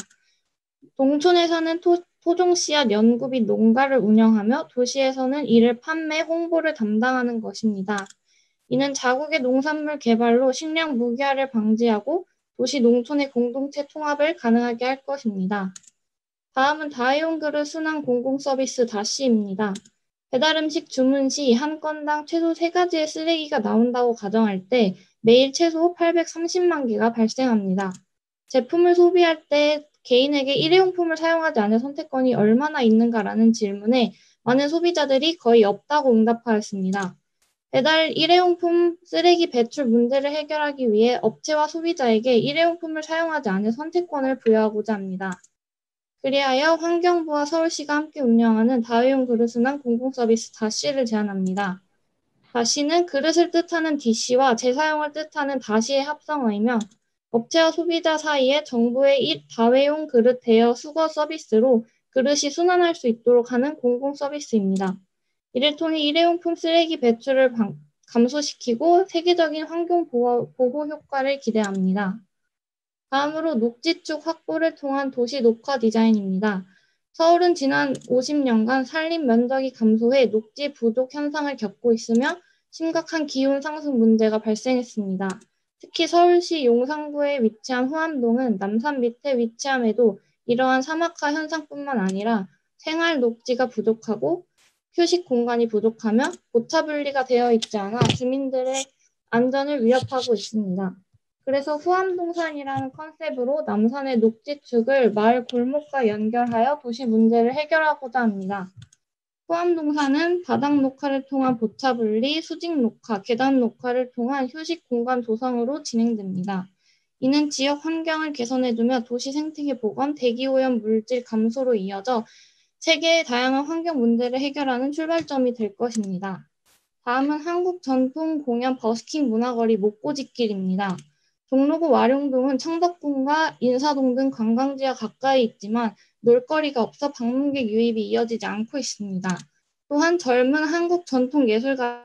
농촌에서는 토, 토종 씨앗 연구 및 농가를 운영하며 도시에서는 이를 판매, 홍보를 담당하는 것입니다. 이는 자국의 농산물 개발로 식량 무기화를 방지하고 도시 농촌의 공동체 통합을 가능하게 할 것입니다. 다음은 다이온 그릇 순환 공공 서비스 다시입니다. 배달 음식 주문 시 한 건당 최소 세 가지의 쓰레기가 나온다고 가정할 때 매일 최소 팔백삼십만 개가 발생합니다. 제품을 소비할 때 개인에게 일회용품을 사용하지 않을 선택권이 얼마나 있는가라는 질문에 많은 소비자들이 거의 없다고 응답하였습니다. 배달 일회용품 쓰레기 배출 문제를 해결하기 위해 업체와 소비자에게 일회용품을 사용하지 않을 선택권을 부여하고자 합니다. 그리하여 환경부와 서울시가 함께 운영하는 다회용 그릇순환 공공서비스 다시를 제안합니다. 다시는 그릇을 뜻하는 디씨와 재사용을 뜻하는 다시의 합성어이며, 업체와 소비자 사이에 정부의 다회용 그릇 대여 수거 서비스로 그릇이 순환할 수 있도록 하는 공공서비스입니다. 이를 통해 일회용품 쓰레기 배출을 방, 감소시키고 세계적인 환경 보호, 보호 효과를 기대합니다. 다음으로 녹지축 확보를 통한 도시 녹화 디자인입니다. 서울은 지난 오십 년간 산림 면적이 감소해 녹지 부족 현상을 겪고 있으며 심각한 기온 상승 문제가 발생했습니다. 특히 서울시 용산구에 위치한 호암동은 남산 밑에 위치함에도 이러한 사막화 현상뿐만 아니라 생활 녹지가 부족하고 휴식 공간이 부족하며 고차분리가 되어 있지 않아 주민들의 안전을 위협하고 있습니다. 그래서 후암동산이라는 컨셉으로 남산의 녹지축을 마을 골목과 연결하여 도시 문제를 해결하고자 합니다. 포함 농사는 바닥 녹화를 통한 보차 분리, 수직 녹화, 계단 녹화를 통한 휴식 공간 조성으로 진행됩니다. 이는 지역 환경을 개선해주며 도시 생태계 복원, 대기오염 물질 감소로 이어져 세계의 다양한 환경 문제를 해결하는 출발점이 될 것입니다. 다음은 한국 전통 공연 버스킹 문화거리 목고짓길입니다. 종로구 와룡동은 창덕궁과 인사동 등 관광지와 가까이 있지만 놀거리가 없어 방문객 유입이 이어지지 않고 있습니다. 또한 젊은 한국 전통 예술가들이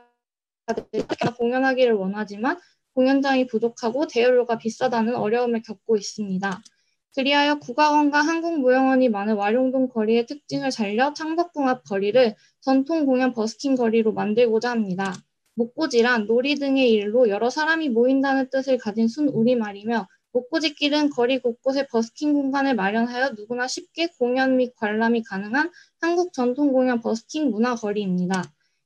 공연하기를 원하지만 공연장이 부족하고 대여료가 비싸다는 어려움을 겪고 있습니다. 그리하여 국악원과 한국무용원이 많은 와룡동 거리의 특징을 살려 창덕궁 앞 거리를 전통 공연 버스킹 거리로 만들고자 합니다. 목고지란 놀이 등의 일로 여러 사람이 모인다는 뜻을 가진 순 우리말이며 목고지길은 거리 곳곳에 버스킹 공간을 마련하여 누구나 쉽게 공연 및 관람이 가능한 한국 전통 공연 버스킹 문화 거리입니다.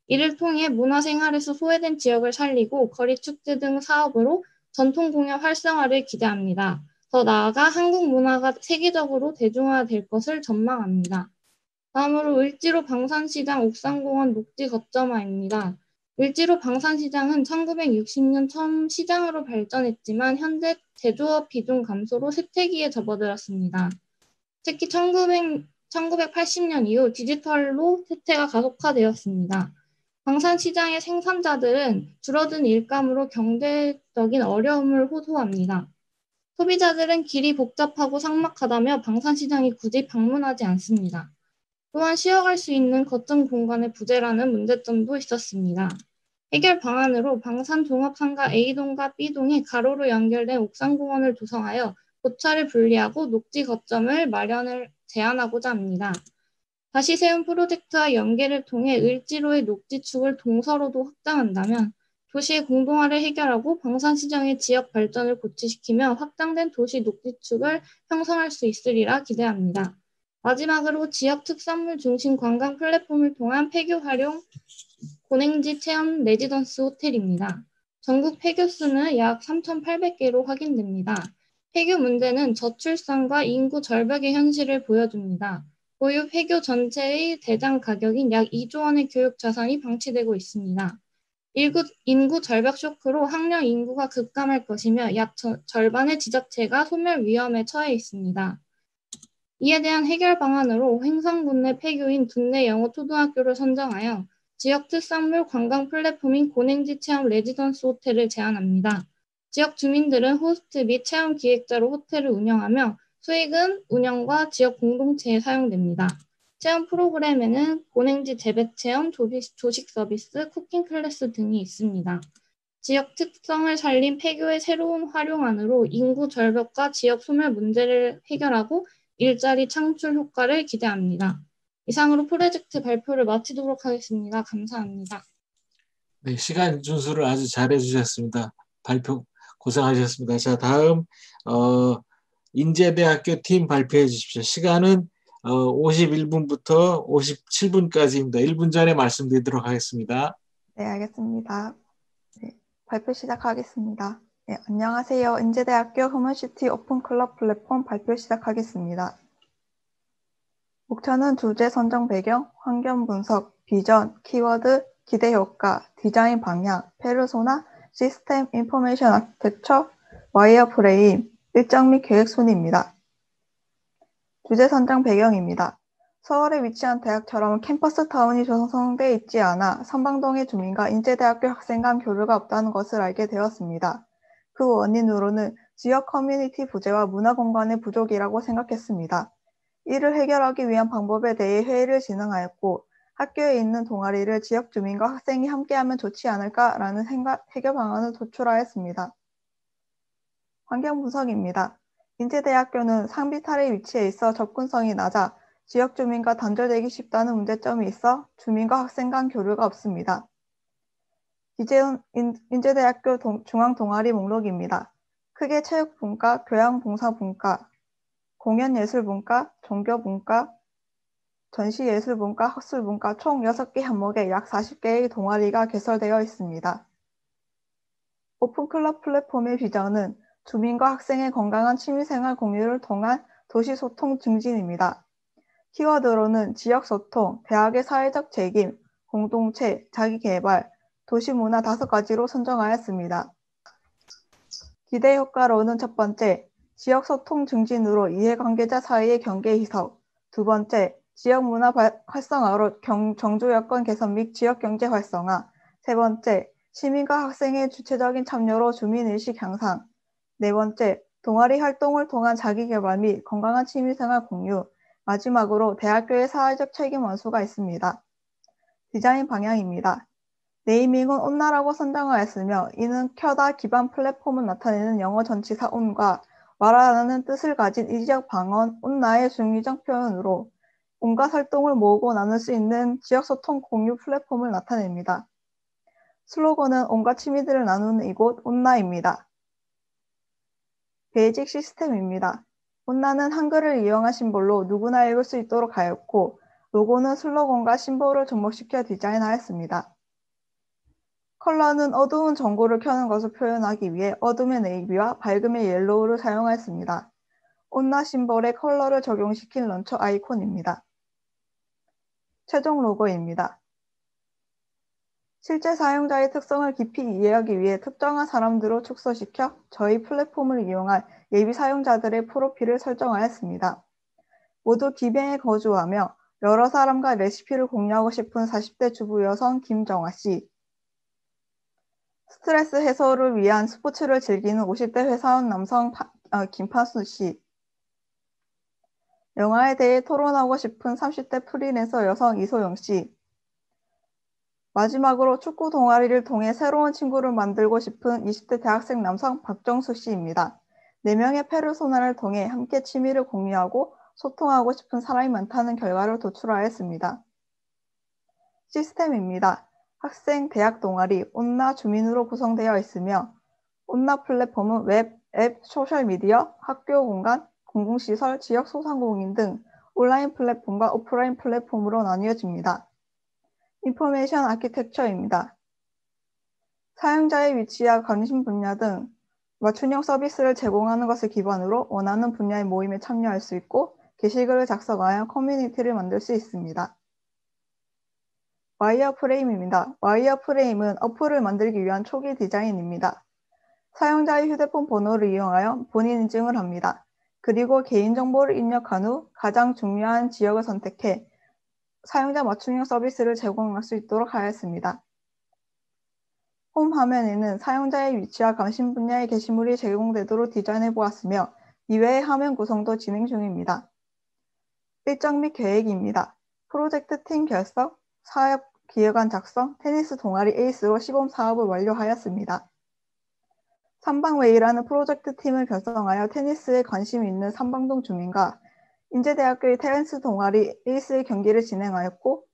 이를 통해 문화생활에서 소외된 지역을 살리고 거리 축제 등 사업으로 전통 공연 활성화를 기대합니다. 더 나아가 한국 문화가 세계적으로 대중화될 것을 전망합니다. 다음으로 을지로 방산시장 옥상공원 녹지 거점화입니다. 을지로 방산시장은 천구백육십 년 처음 시장으로 발전했지만 현재 제조업 비중 감소로 쇠퇴기에 접어들었습니다. 특히 천구백, 천구백팔십 년 이후 디지털로 쇠퇴가 가속화되었습니다. 방산시장의 생산자들은 줄어든 일감으로 경제적인 어려움을 호소합니다. 소비자들은 길이 복잡하고 삭막하다며 방산시장이 굳이 방문하지 않습니다. 또한 쉬어갈 수 있는 거점 공간의 부재라는 문제점도 있었습니다. 해결 방안으로 방산종합상가 A동과 B동이 가로로 연결된 옥상공원을 조성하여 고차를 분리하고 녹지 거점을 마련을 제안하고자 합니다. 다시 세운 프로젝트와 연계를 통해 을지로의 녹지축을 동서로도 확장한다면 도시의 공동화를 해결하고 방산시장의 지역 발전을 고취시키며 확장된 도시 녹지축을 형성할 수 있으리라 기대합니다. 마지막으로 지역 특산물 중심 관광 플랫폼을 통한 폐교 활용 고냉지 체험 레지던스 호텔입니다. 전국 폐교 수는 약 삼천팔백 개로 확인됩니다. 폐교 문제는 저출산과 인구 절벽의 현실을 보여줍니다. 고유 폐교 전체의 대당 가격인 약 이조 원의 교육 자산이 방치되고 있습니다. 인구, 인구 절벽 쇼크로 학령 인구가 급감할 것이며 약 저, 절반의 지자체가 소멸 위험에 처해 있습니다. 이에 대한 해결 방안으로 횡성군 내 폐교인 둔내 영어초등학교를 선정하여 지역 특산물 관광 플랫폼인 고냉지 체험 레지던스 호텔을 제안합니다. 지역 주민들은 호스트 및 체험 기획자로 호텔을 운영하며 수익은 운영과 지역 공동체에 사용됩니다. 체험 프로그램에는 고냉지 재배 체험, 조식 서비스, 쿠킹 클래스 등이 있습니다. 지역 특성을 살린 폐교의 새로운 활용안으로 인구 절벽과 지역 소멸 문제를 해결하고 일자리 창출 효과를 기대합니다. 이상으로 프로젝트 발표를 마치도록 하겠습니다. 감사합니다. 네, 시간 준수를 아주 잘해주셨습니다. 발표 고생하셨습니다. 자, 다음 어, 인제대학교 팀 발표해 주십시오. 시간은 어, 오십일 분부터 오십칠 분까지입니다. 일 분 전에 말씀드리도록 하겠습니다. 네, 알겠습니다. 네, 발표 시작하겠습니다. 네, 안녕하세요. 인제대학교 허먼시티 오픈클럽 플랫폼 발표 시작하겠습니다. 목차는 주제 선정 배경, 환경 분석, 비전, 키워드, 기대 효과, 디자인 방향, 페르소나, 시스템 인포메이션 아키텍처, 와이어 프레임, 일정 및 계획 순입니다. 주제 선정 배경입니다. 서울에 위치한 대학처럼 캠퍼스 타운이 조성돼 있지 않아 선방동의 주민과 인제대학교 학생 간 교류가 없다는 것을 알게 되었습니다. 그 원인으로는 지역 커뮤니티 부재와 문화 공간의 부족이라고 생각했습니다. 이를 해결하기 위한 방법에 대해 회의를 진행하였고 학교에 있는 동아리를 지역 주민과 학생이 함께하면 좋지 않을까라는 생각, 해결 방안을 도출하였습니다. 환경 분석입니다. 인제대학교는 상비탈에 위치해 있어 접근성이 낮아 지역 주민과 단절되기 쉽다는 문제점이 있어 주민과 학생 간 교류가 없습니다. 이재훈 인제대학교 동, 중앙동아리 목록입니다. 크게 체육분과, 교양봉사분과, 공연예술분과, 종교분과, 전시예술분과, 학술분과 총 여섯 개 항목에 약 사십 개의 동아리가 개설되어 있습니다. 오픈클럽 플랫폼의 비전은 주민과 학생의 건강한 취미생활 공유를 통한 도시소통 증진입니다. 키워드로는 지역소통, 대학의 사회적 책임, 공동체, 자기개발, 도시문화 다섯 가지로 선정하였습니다. 기대 효과로는 첫 번째, 지역소통 증진으로 이해관계자 사이의 경계 희석, 두 번째, 지역문화 활성화로 경, 정조여건 개선 및 지역경제 활성화, 세 번째, 시민과 학생의 주체적인 참여로 주민의식 향상, 네 번째, 동아리 활동을 통한 자기개발 및 건강한 취미생활 공유, 마지막으로 대학교의 사회적 책임 원수가 있습니다. 디자인 방향입니다. 네이밍은 온나라고 선정하였으며 이는 켜다 기반 플랫폼을 나타내는 영어 전치사 온과 와라라는 뜻을 가진 이지적 방언 온나의 중의적 표현으로 온갖 활동을 모으고 나눌 수 있는 지역소통 공유 플랫폼을 나타냅니다. 슬로건은 온갖 취미들을 나누는 이곳 온나입니다. 베이직 시스템입니다. 온나는 한글을 이용한 심볼로 누구나 읽을 수 있도록 하였고 로고는 슬로건과 심볼을 접목시켜 디자인하였습니다. 컬러는 어두운 전구를 켜는 것을 표현하기 위해 어둠의 네이비와 밝음의 옐로우를 사용하였습니다. 온나 심볼에 컬러를 적용시킨 런처 아이콘입니다. 최종 로고입니다. 실제 사용자의 특성을 깊이 이해하기 위해 특정한 사람들로 축소시켜 저희 플랫폼을 이용한 예비 사용자들의 프로필을 설정하였습니다. 모두 김해에 거주하며 여러 사람과 레시피를 공유하고 싶은 사십 대 주부 여성 김정아 씨. 스트레스 해소를 위한 스포츠를 즐기는 오십 대 회사원 남성 파, 어, 김파수 씨. 영화에 대해 토론하고 싶은 삼십 대 프리랜서 여성 이소영 씨. 마지막으로 축구 동아리를 통해 새로운 친구를 만들고 싶은 이십 대 대학생 남성 박정수 씨입니다. 네 명의 페르소나를 통해 함께 취미를 공유하고 소통하고 싶은 사람이 많다는 결과를 도출하였습니다. 시스템입니다. 학생, 대학 동아리, 온나 주민으로 구성되어 있으며 온나 플랫폼은 웹, 앱, 소셜미디어, 학교 공간, 공공시설, 지역 소상공인 등 온라인 플랫폼과 오프라인 플랫폼으로 나뉘어집니다. 인포메이션 아키텍처입니다. 사용자의 위치와 관심 분야 등 맞춤형 서비스를 제공하는 것을 기반으로 원하는 분야의 모임에 참여할 수 있고 게시글을 작성하여 커뮤니티를 만들 수 있습니다. 와이어프레임입니다. 와이어프레임은 어플을 만들기 위한 초기 디자인입니다. 사용자의 휴대폰 번호를 이용하여 본인 인증을 합니다. 그리고 개인정보를 입력한 후 가장 중요한 지역을 선택해 사용자 맞춤형 서비스를 제공할 수 있도록 하였습니다. 홈 화면에는 사용자의 위치와 관심 분야의 게시물이 제공되도록 디자인해 보았으며 이외의 화면 구성도 진행 중입니다. 일정 및 계획입니다. 프로젝트 팀 결성, 사업 기획안 작성, 테니스 동아리 에이스로 시범 사업을 완료하였습니다. 삼방웨이라는 프로젝트 팀을 결성하여 테니스에 관심 있는 삼방동 주민과 인제대학교의 테니스 동아리 에이스의 경기를 진행하였고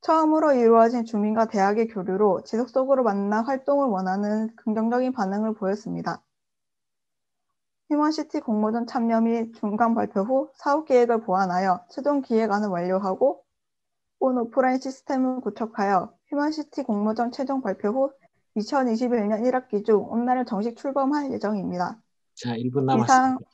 처음으로 이루어진 주민과 대학의 교류로 지속적으로 만나 활동을 원하는 긍정적인 반응을 보였습니다. 휴먼시티 공모전 참여 및 중간 발표 후 사업계획을 보완하여 최종 기획안을 완료하고 온 오프라인 시스템을 구축하여 휴먼시티 공모전 최종 발표 후 이천이십일 년 일 학기 중 온나를 정식 출범할 예정입니다. 자, 일 분 남았습니다. 이상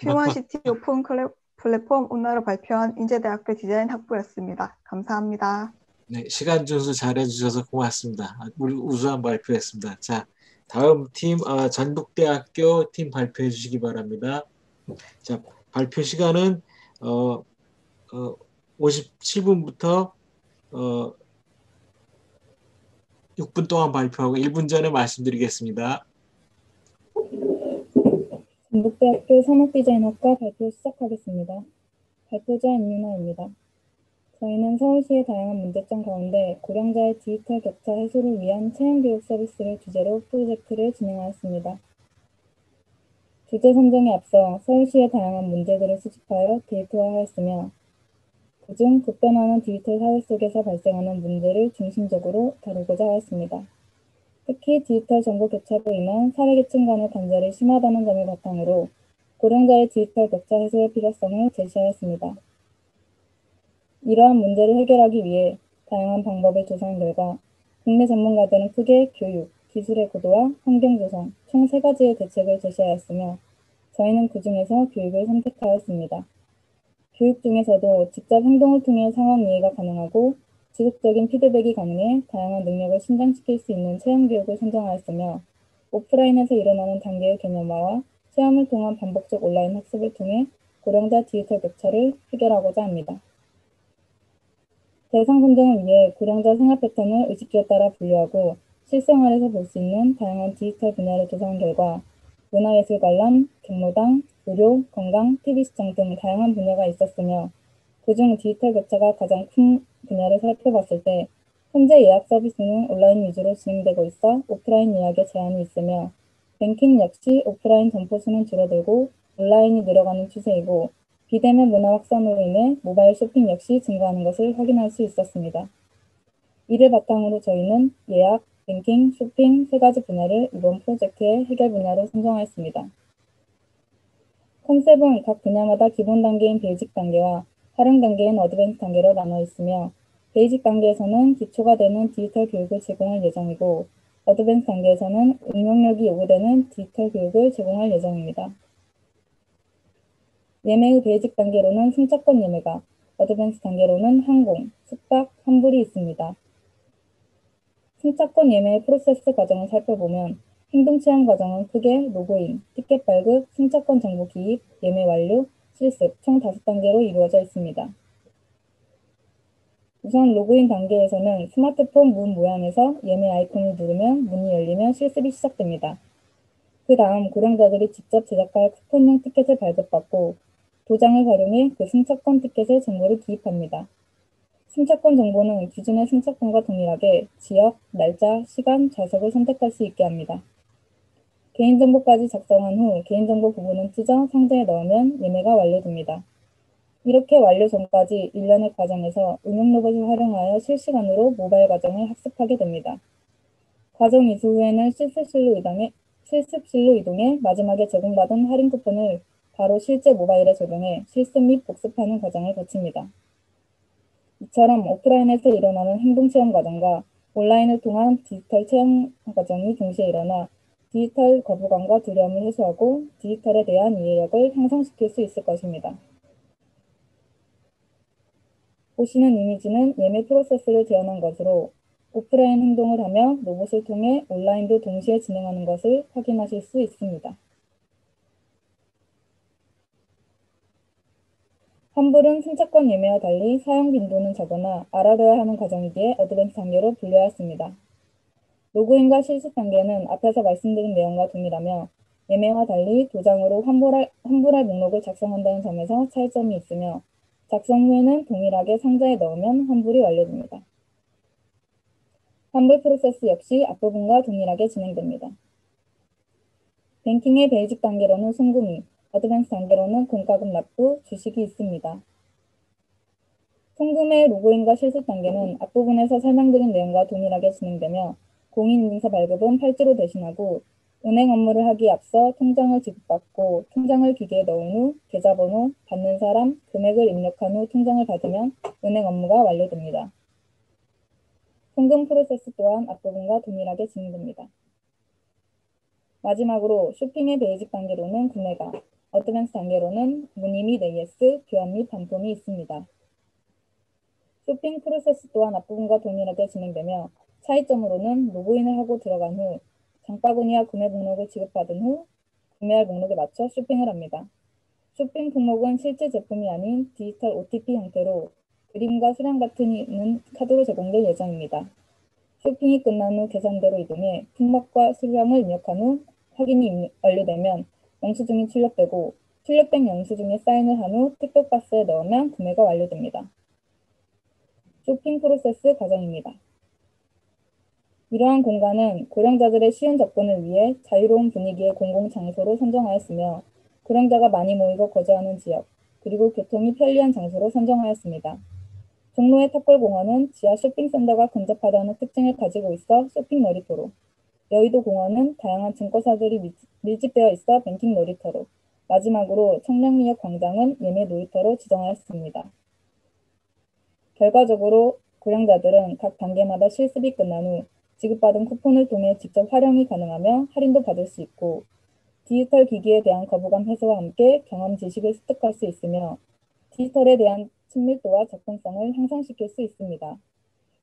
휴먼시티 오픈 클럽 플랫폼 온나를 발표한 인제대학교 디자인 학부였습니다. 감사합니다. 네, 시간 준수 잘해주셔서 고맙습니다. 우수한 발표였습니다. 자, 다음 팀 어, 전북대학교 팀 발표해 주시기 바랍니다. 자, 발표 시간은 어, 어, 오십칠 분부터 어, 육 분 동안 발표하고 일 분 전에 말씀드리겠습니다. 전북대학교 산업디자인학과 발표 시작하겠습니다. 발표자 임윤아입니다. 저희는 서울시의 다양한 문제점 가운데 고령자의 디지털 격차 해소를 위한 체험교육 서비스를 주제로 프로젝트를 진행하였습니다. 주제 선정에 앞서 서울시의 다양한 문제들을 수집하여 데이터화하였으며 그중 급변하는 디지털 사회 속에서 발생하는 문제를 중심적으로 다루고자 하였습니다. 특히 디지털 정보 격차로 인한 사회계층 간의 단절이 심하다는 점을 바탕으로 고령자의 디지털 격차 해소의 필요성을 제시하였습니다. 이러한 문제를 해결하기 위해 다양한 방법을 조사한 결과 국내 전문가들은 크게 교육, 기술의 고도화, 환경 조성 총 세 가지의 대책을 제시하였으며 저희는 그중에서 교육을 선택하였습니다. 교육 중에서도 직접 행동을 통해 상황 이해가 가능하고 지속적인 피드백이 가능해 다양한 능력을 신장시킬 수 있는 체험교육을 선정하였으며, 오프라인에서 일어나는 단계의 개념화와 체험을 통한 반복적 온라인 학습을 통해 고령자 디지털 격차를 해결하고자 합니다. 대상 선정을 위해 고령자 생활 패턴을 의식주에 따라 분류하고 실생활에서 볼 수 있는 다양한 디지털 분야를 조사한 결과 문화예술 관람, 경로당, 의료, 건강, 티비 시청 등 다양한 분야가 있었으며, 그중 디지털 격차가 가장 큰 분야를 살펴봤을 때 현재 예약 서비스는 온라인 위주로 진행되고 있어 오프라인 예약에 제한이 있으며, 뱅킹 역시 오프라인 점포 수는 줄어들고 온라인이 늘어가는 추세이고, 비대면 문화 확산으로 인해 모바일 쇼핑 역시 증가하는 것을 확인할 수 있었습니다. 이를 바탕으로 저희는 예약, 뱅킹, 쇼핑 세 가지 분야를 이번 프로젝트의 해결 분야로 선정하였습니다. 컨셉은 각 분야마다 기본 단계인 베이직 단계와 활용 단계인 어드밴스 단계로 나눠 있으며, 베이직 단계에서는 기초가 되는 디지털 교육을 제공할 예정이고, 어드밴스 단계에서는 응용력이 요구되는 디지털 교육을 제공할 예정입니다. 예매의 베이직 단계로는 승차권 예매가, 어드밴스 단계로는 항공, 숙박, 환불이 있습니다. 승차권 예매의 프로세스 과정을 살펴보면 행동 체험 과정은 크게 로그인, 티켓 발급, 승차권 정보 기입, 예매 완료, 실습 총 다섯 단계로 이루어져 있습니다. 우선 로그인 단계에서는 스마트폰 문 모양에서 예매 아이콘을 누르면 문이 열리면 실습이 시작됩니다. 그 다음 고령자들이 직접 제작할 쿠폰용 티켓을 발급받고 도장을 활용해 그 승차권 티켓의 정보를 기입합니다. 승차권 정보는 기존의 승차권과 동일하게 지역, 날짜, 시간, 좌석을 선택할 수 있게 합니다. 개인정보까지 작성한 후 개인정보 부분은 찢어 상자에 넣으면 예매가 완료됩니다. 이렇게 완료 전까지 일련의 과정에서 응용 로봇을 활용하여 실시간으로 모바일 과정을 학습하게 됩니다. 과정 이수 후에는 실습실로 이동해, 실습실로 이동해 마지막에 제공받은 할인 쿠폰을 바로 실제 모바일에 적용해 실습 및 복습하는 과정을 거칩니다. 이처럼 오프라인에서 일어나는 행동체험 과정과 온라인을 통한 디지털 체험 과정이 동시에 일어나 디지털 거부감과 두려움을 해소하고 디지털에 대한 이해력을 향상시킬 수 있을 것입니다. 보시는 이미지는 예매 프로세스를 재현한 것으로, 오프라인 행동을 하며 로봇을 통해 온라인도 동시에 진행하는 것을 확인하실 수 있습니다. 환불은 승차권 예매와 달리 사용 빈도는 적거나 알아둬야 하는 과정이기에 어드밴스 단계로 분류하였습니다. 로그인과 실습 단계는 앞에서 말씀드린 내용과 동일하며 예매와 달리 도장으로 환불할, 환불할 목록을 작성한다는 점에서 차이점이 있으며, 작성 후에는 동일하게 상자에 넣으면 환불이 완료됩니다. 환불 프로세스 역시 앞부분과 동일하게 진행됩니다. 뱅킹의 베이직 단계로는 송금이, 어드밴스 단계로는 공과금 납부, 주식이 있습니다. 송금의 로그인과 실습 단계는 앞부분에서 설명드린 내용과 동일하게 진행되며, 공인인증서 발급은 팔찌로 대신하고, 은행 업무를 하기 앞서 통장을 지급받고 통장을 기계에 넣은 후 계좌번호, 받는 사람, 금액을 입력한 후 통장을 받으면 은행 업무가 완료됩니다. 송금 프로세스 또한 앞부분과 동일하게 진행됩니다. 마지막으로 쇼핑의 베이직 단계로는 구매가, 어드밴스 단계로는 문의 및 에이에스, 교환 및 반품이 있습니다. 쇼핑 프로세스 또한 앞부분과 동일하게 진행되며, 차이점으로는 로그인을 하고 들어간 후 장바구니와 구매 목록을 지급받은 후 구매할 목록에 맞춰 쇼핑을 합니다. 쇼핑 품목은 실제 제품이 아닌 디지털 오티피 형태로 그림과 수량 같은 카드로 제공될 예정입니다. 쇼핑이 끝난 후 계산대로 이동해 품목과 수량을 입력한 후 확인이 완료되면 영수증이 출력되고, 출력된 영수증에 사인을 한 후 택배 박스에 넣으면 구매가 완료됩니다. 쇼핑 프로세스 과정입니다. 이러한 공간은 고령자들의 쉬운 접근을 위해 자유로운 분위기의 공공장소로 선정하였으며, 고령자가 많이 모이고 거주하는 지역, 그리고 교통이 편리한 장소로 선정하였습니다. 종로의 탑골공원은 지하 쇼핑센터가 근접하다는 특징을 가지고 있어 쇼핑 놀이터로, 여의도 공원은 다양한 증권사들이 밀집되어 있어 뱅킹 놀이터로, 마지막으로 청량리역 광장은 예매 놀이터로 지정하였습니다. 결과적으로 고령자들은 각 단계마다 실습이 끝난 후 지급받은 쿠폰을 통해 직접 활용이 가능하며 할인도 받을 수 있고, 디지털 기기에 대한 거부감 해소와 함께 경험 지식을 습득할 수 있으며, 디지털에 대한 친밀도와 접근성을 향상시킬 수 있습니다.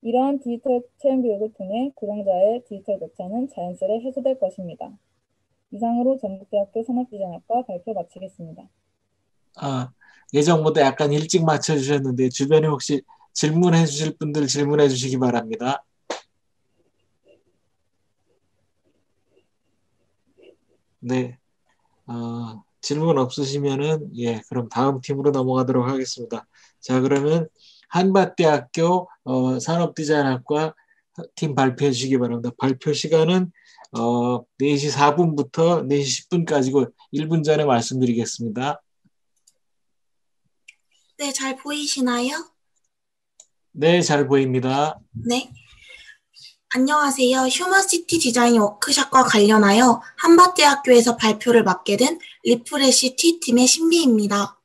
이러한 디지털 체험 교육을 통해 구상자의 디지털 격차는 자연스레 해소될 것입니다. 이상으로 전북대학교 산업디자인학과 발표 마치겠습니다. 아, 예정보다 약간 일찍 맞춰주셨는데 주변에 혹시 질문해 주실 분들 질문해 주시기 바랍니다. 네, 어, 질문 없으시면은 예, 그럼 다음 팀으로 넘어가도록 하겠습니다. 자, 그러면 한밭대학교 어, 산업디자인학과 팀 발표해 주시기 바랍니다. 발표 시간은 어, 네 시 사 분부터 네 시 십 분까지고 일 분 전에 말씀드리겠습니다. 네, 잘 보이시나요? 네, 잘 보입니다. 네. 안녕하세요. 휴먼시티 디자인 워크샵과 관련하여 한밭대학교에서 발표를 맡게 된 리프레시티 팀의 신비입니다.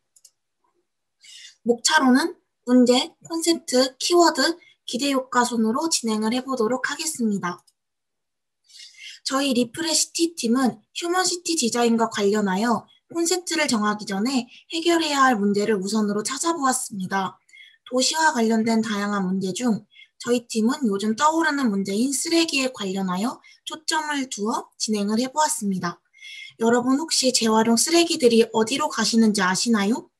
목차로는 문제, 콘셉트, 키워드, 기대효과 순으로 진행을 해보도록 하겠습니다. 저희 리프레시티 팀은 휴먼시티 디자인과 관련하여 콘셉트를 정하기 전에 해결해야 할 문제를 우선으로 찾아보았습니다. 도시와 관련된 다양한 문제 중 저희 팀은 요즘 떠오르는 문제인 쓰레기에 관련하여 초점을 두어 진행을 해보았습니다. 여러분 혹시 재활용 쓰레기들이 어디로 가시는지 아시나요?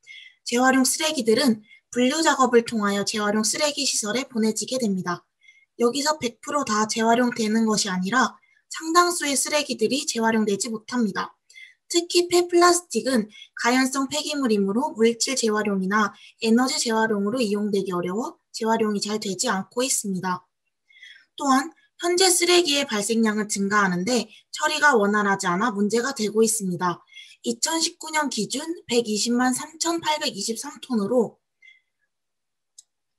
재활용 쓰레기들은 분류 작업을 통하여 재활용 쓰레기 시설에 보내지게 됩니다. 여기서 백 퍼센트 다 재활용되는 것이 아니라 상당수의 쓰레기들이 재활용되지 못합니다. 특히 폐플라스틱은 가연성 폐기물이므로 물질 재활용이나 에너지 재활용으로 이용되기 어려워 재활용이 잘 되지 않고 있습니다. 또한 현재 쓰레기의 발생량은 증가하는데 처리가 원활하지 않아 문제가 되고 있습니다. 이천십구 년 기준 백이십만 삼천팔백이십삼 톤으로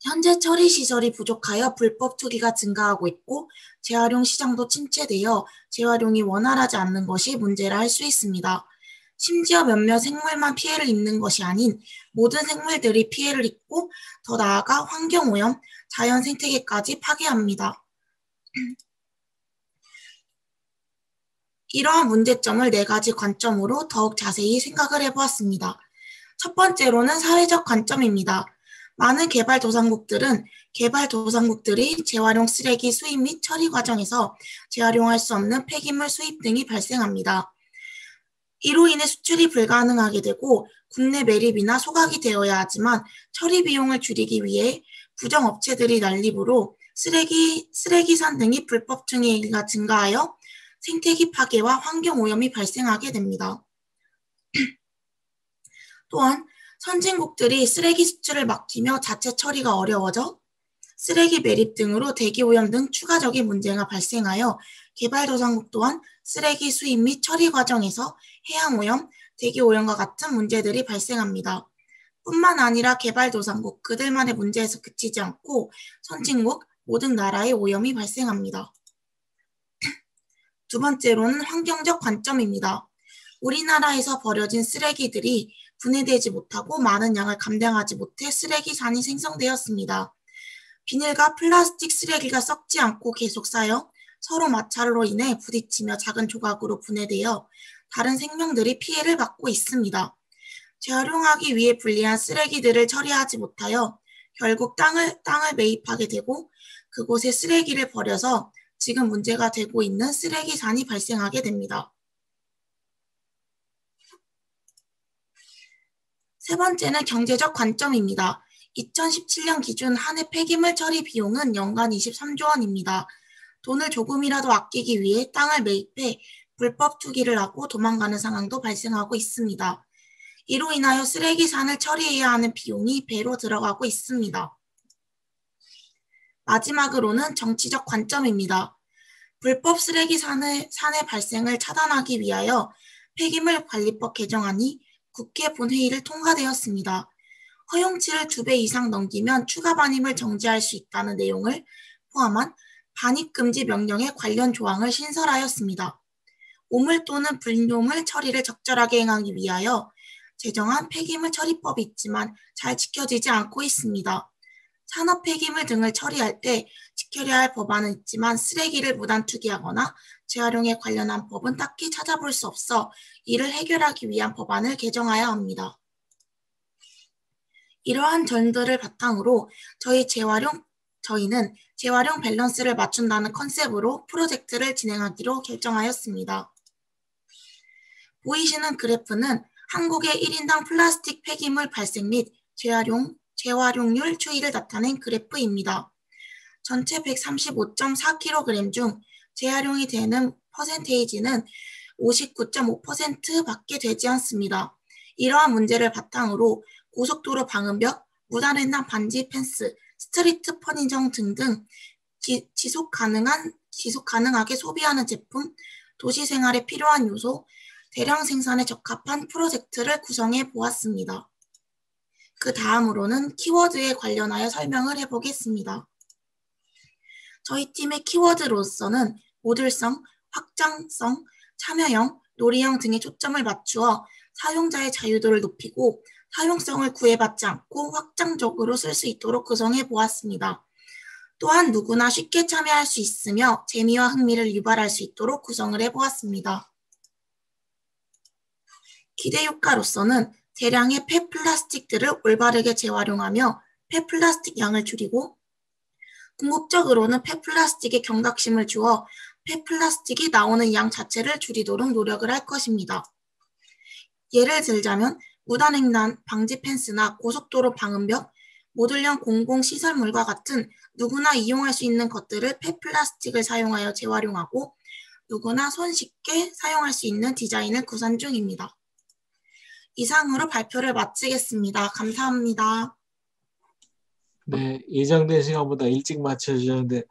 현재 처리 시설이 부족하여 불법 투기가 증가하고 있고 재활용 시장도 침체되어 재활용이 원활하지 않는 것이 문제라 할 수 있습니다. 심지어 몇몇 생물만 피해를 입는 것이 아닌 모든 생물들이 피해를 입고 더 나아가 환경오염, 자연 생태계까지 파괴합니다. 이러한 문제점을 네 가지 관점으로 더욱 자세히 생각을 해보았습니다. 첫 번째로는 사회적 관점입니다. 많은 개발도상국들은 개발도상국들이 재활용 쓰레기 수입 및 처리 과정에서 재활용할 수 없는 폐기물 수입 등이 발생합니다. 이로 인해 수출이 불가능하게 되고 국내 매립이나 소각이 되어야 하지만 처리 비용을 줄이기 위해 부정업체들이 난립으로 쓰레기, 쓰레기산 등이 불법 투기가 증가하여 생태계 파괴와 환경오염이 발생하게 됩니다. 또한 선진국들이 쓰레기 수출을 막히며 자체 처리가 어려워져 쓰레기 매립 등으로 대기오염 등 추가적인 문제가 발생하여 개발도상국 또한 쓰레기 수입 및 처리 과정에서 해양오염, 대기오염과 같은 문제들이 발생합니다. 뿐만 아니라 개발도상국 그들만의 문제에서 그치지 않고 선진국 모든 나라의 오염이 발생합니다. 두 번째로는 환경적 관점입니다. 우리나라에서 버려진 쓰레기들이 분해되지 못하고 많은 양을 감당하지 못해 쓰레기산이 생성되었습니다. 비닐과 플라스틱 쓰레기가 썩지 않고 계속 쌓여 서로 마찰로 인해 부딪히며 작은 조각으로 분해되어 다른 생명들이 피해를 받고 있습니다. 재활용하기 위해 분리한 쓰레기들을 처리하지 못하여 결국 땅을, 땅을 매입하게 되고 그곳에 쓰레기를 버려서 지금 문제가 되고 있는 쓰레기산이 발생하게 됩니다. 세 번째는 경제적 관점입니다. 이천십칠 년 기준 한 해 폐기물 처리 비용은 연간 이십삼조 원입니다. 돈을 조금이라도 아끼기 위해 땅을 매입해 불법 투기를 하고 도망가는 상황도 발생하고 있습니다. 이로 인하여 쓰레기산을 처리해야 하는 비용이 배로 들어가고 있습니다. 마지막으로는 정치적 관점입니다. 불법 쓰레기산의 산의 발생을 차단하기 위하여 폐기물 관리법 개정안이 국회 본회의를 통과되었습니다. 허용치를 두 배 이상 넘기면 추가 반입을 정지할 수 있다는 내용을 포함한 반입금지 명령의 관련 조항을 신설하였습니다. 오물 또는 분뇨물 처리를 적절하게 행하기 위하여 제정한 폐기물 처리법이 있지만 잘 지켜지지 않고 있습니다. 산업 폐기물 등을 처리할 때 지켜야 할 법안은 있지만 쓰레기를 무단 투기하거나 재활용에 관련한 법은 딱히 찾아볼 수 없어 이를 해결하기 위한 법안을 개정하여야 합니다. 이러한 점들을 바탕으로 저희 재활용, 저희는 재활용 밸런스를 맞춘다는 컨셉으로 프로젝트를 진행하기로 결정하였습니다. 보이시는 그래프는 한국의 일 인당 플라스틱 폐기물 발생 및 재활용, 재활용률 추이를 나타낸 그래프입니다. 전체 백삼십오 점 사 킬로그램 중 재활용이 되는 퍼센테이지는 오십구 점 오 퍼센트 밖에 되지 않습니다. 이러한 문제를 바탕으로 고속도로 방음벽, 무단횡단 반지 펜스, 스트리트 퍼니정 등등 지, 지속 가능한, 지속 가능하게 소비하는 제품, 도시 생활에 필요한 요소, 대량 생산에 적합한 프로젝트를 구성해 보았습니다. 그 다음으로는 키워드에 관련하여 설명을 해보겠습니다. 저희 팀의 키워드로서는 모듈성, 확장성, 참여형, 놀이형 등의 초점을 맞추어 사용자의 자유도를 높이고 사용성을 구애받지 않고 확장적으로 쓸 수 있도록 구성해 보았습니다. 또한 누구나 쉽게 참여할 수 있으며 재미와 흥미를 유발할 수 있도록 구성을 해보았습니다. 기대 효과로서는 대량의 폐플라스틱들을 올바르게 재활용하며 폐플라스틱 양을 줄이고 궁극적으로는 폐플라스틱에 경각심을 주어 폐플라스틱이 나오는 양 자체를 줄이도록 노력을 할 것입니다. 예를 들자면 무단횡단 방지 펜스나 고속도로 방음벽, 모듈형 공공시설물과 같은 누구나 이용할 수 있는 것들을 폐플라스틱을 사용하여 재활용하고 누구나 손쉽게 사용할 수 있는 디자인을 구상 중입니다. 이상으로 발표를 마치겠습니다. 감사합니다. 네, 예정된 시간보다 일찍 마쳐주셨는데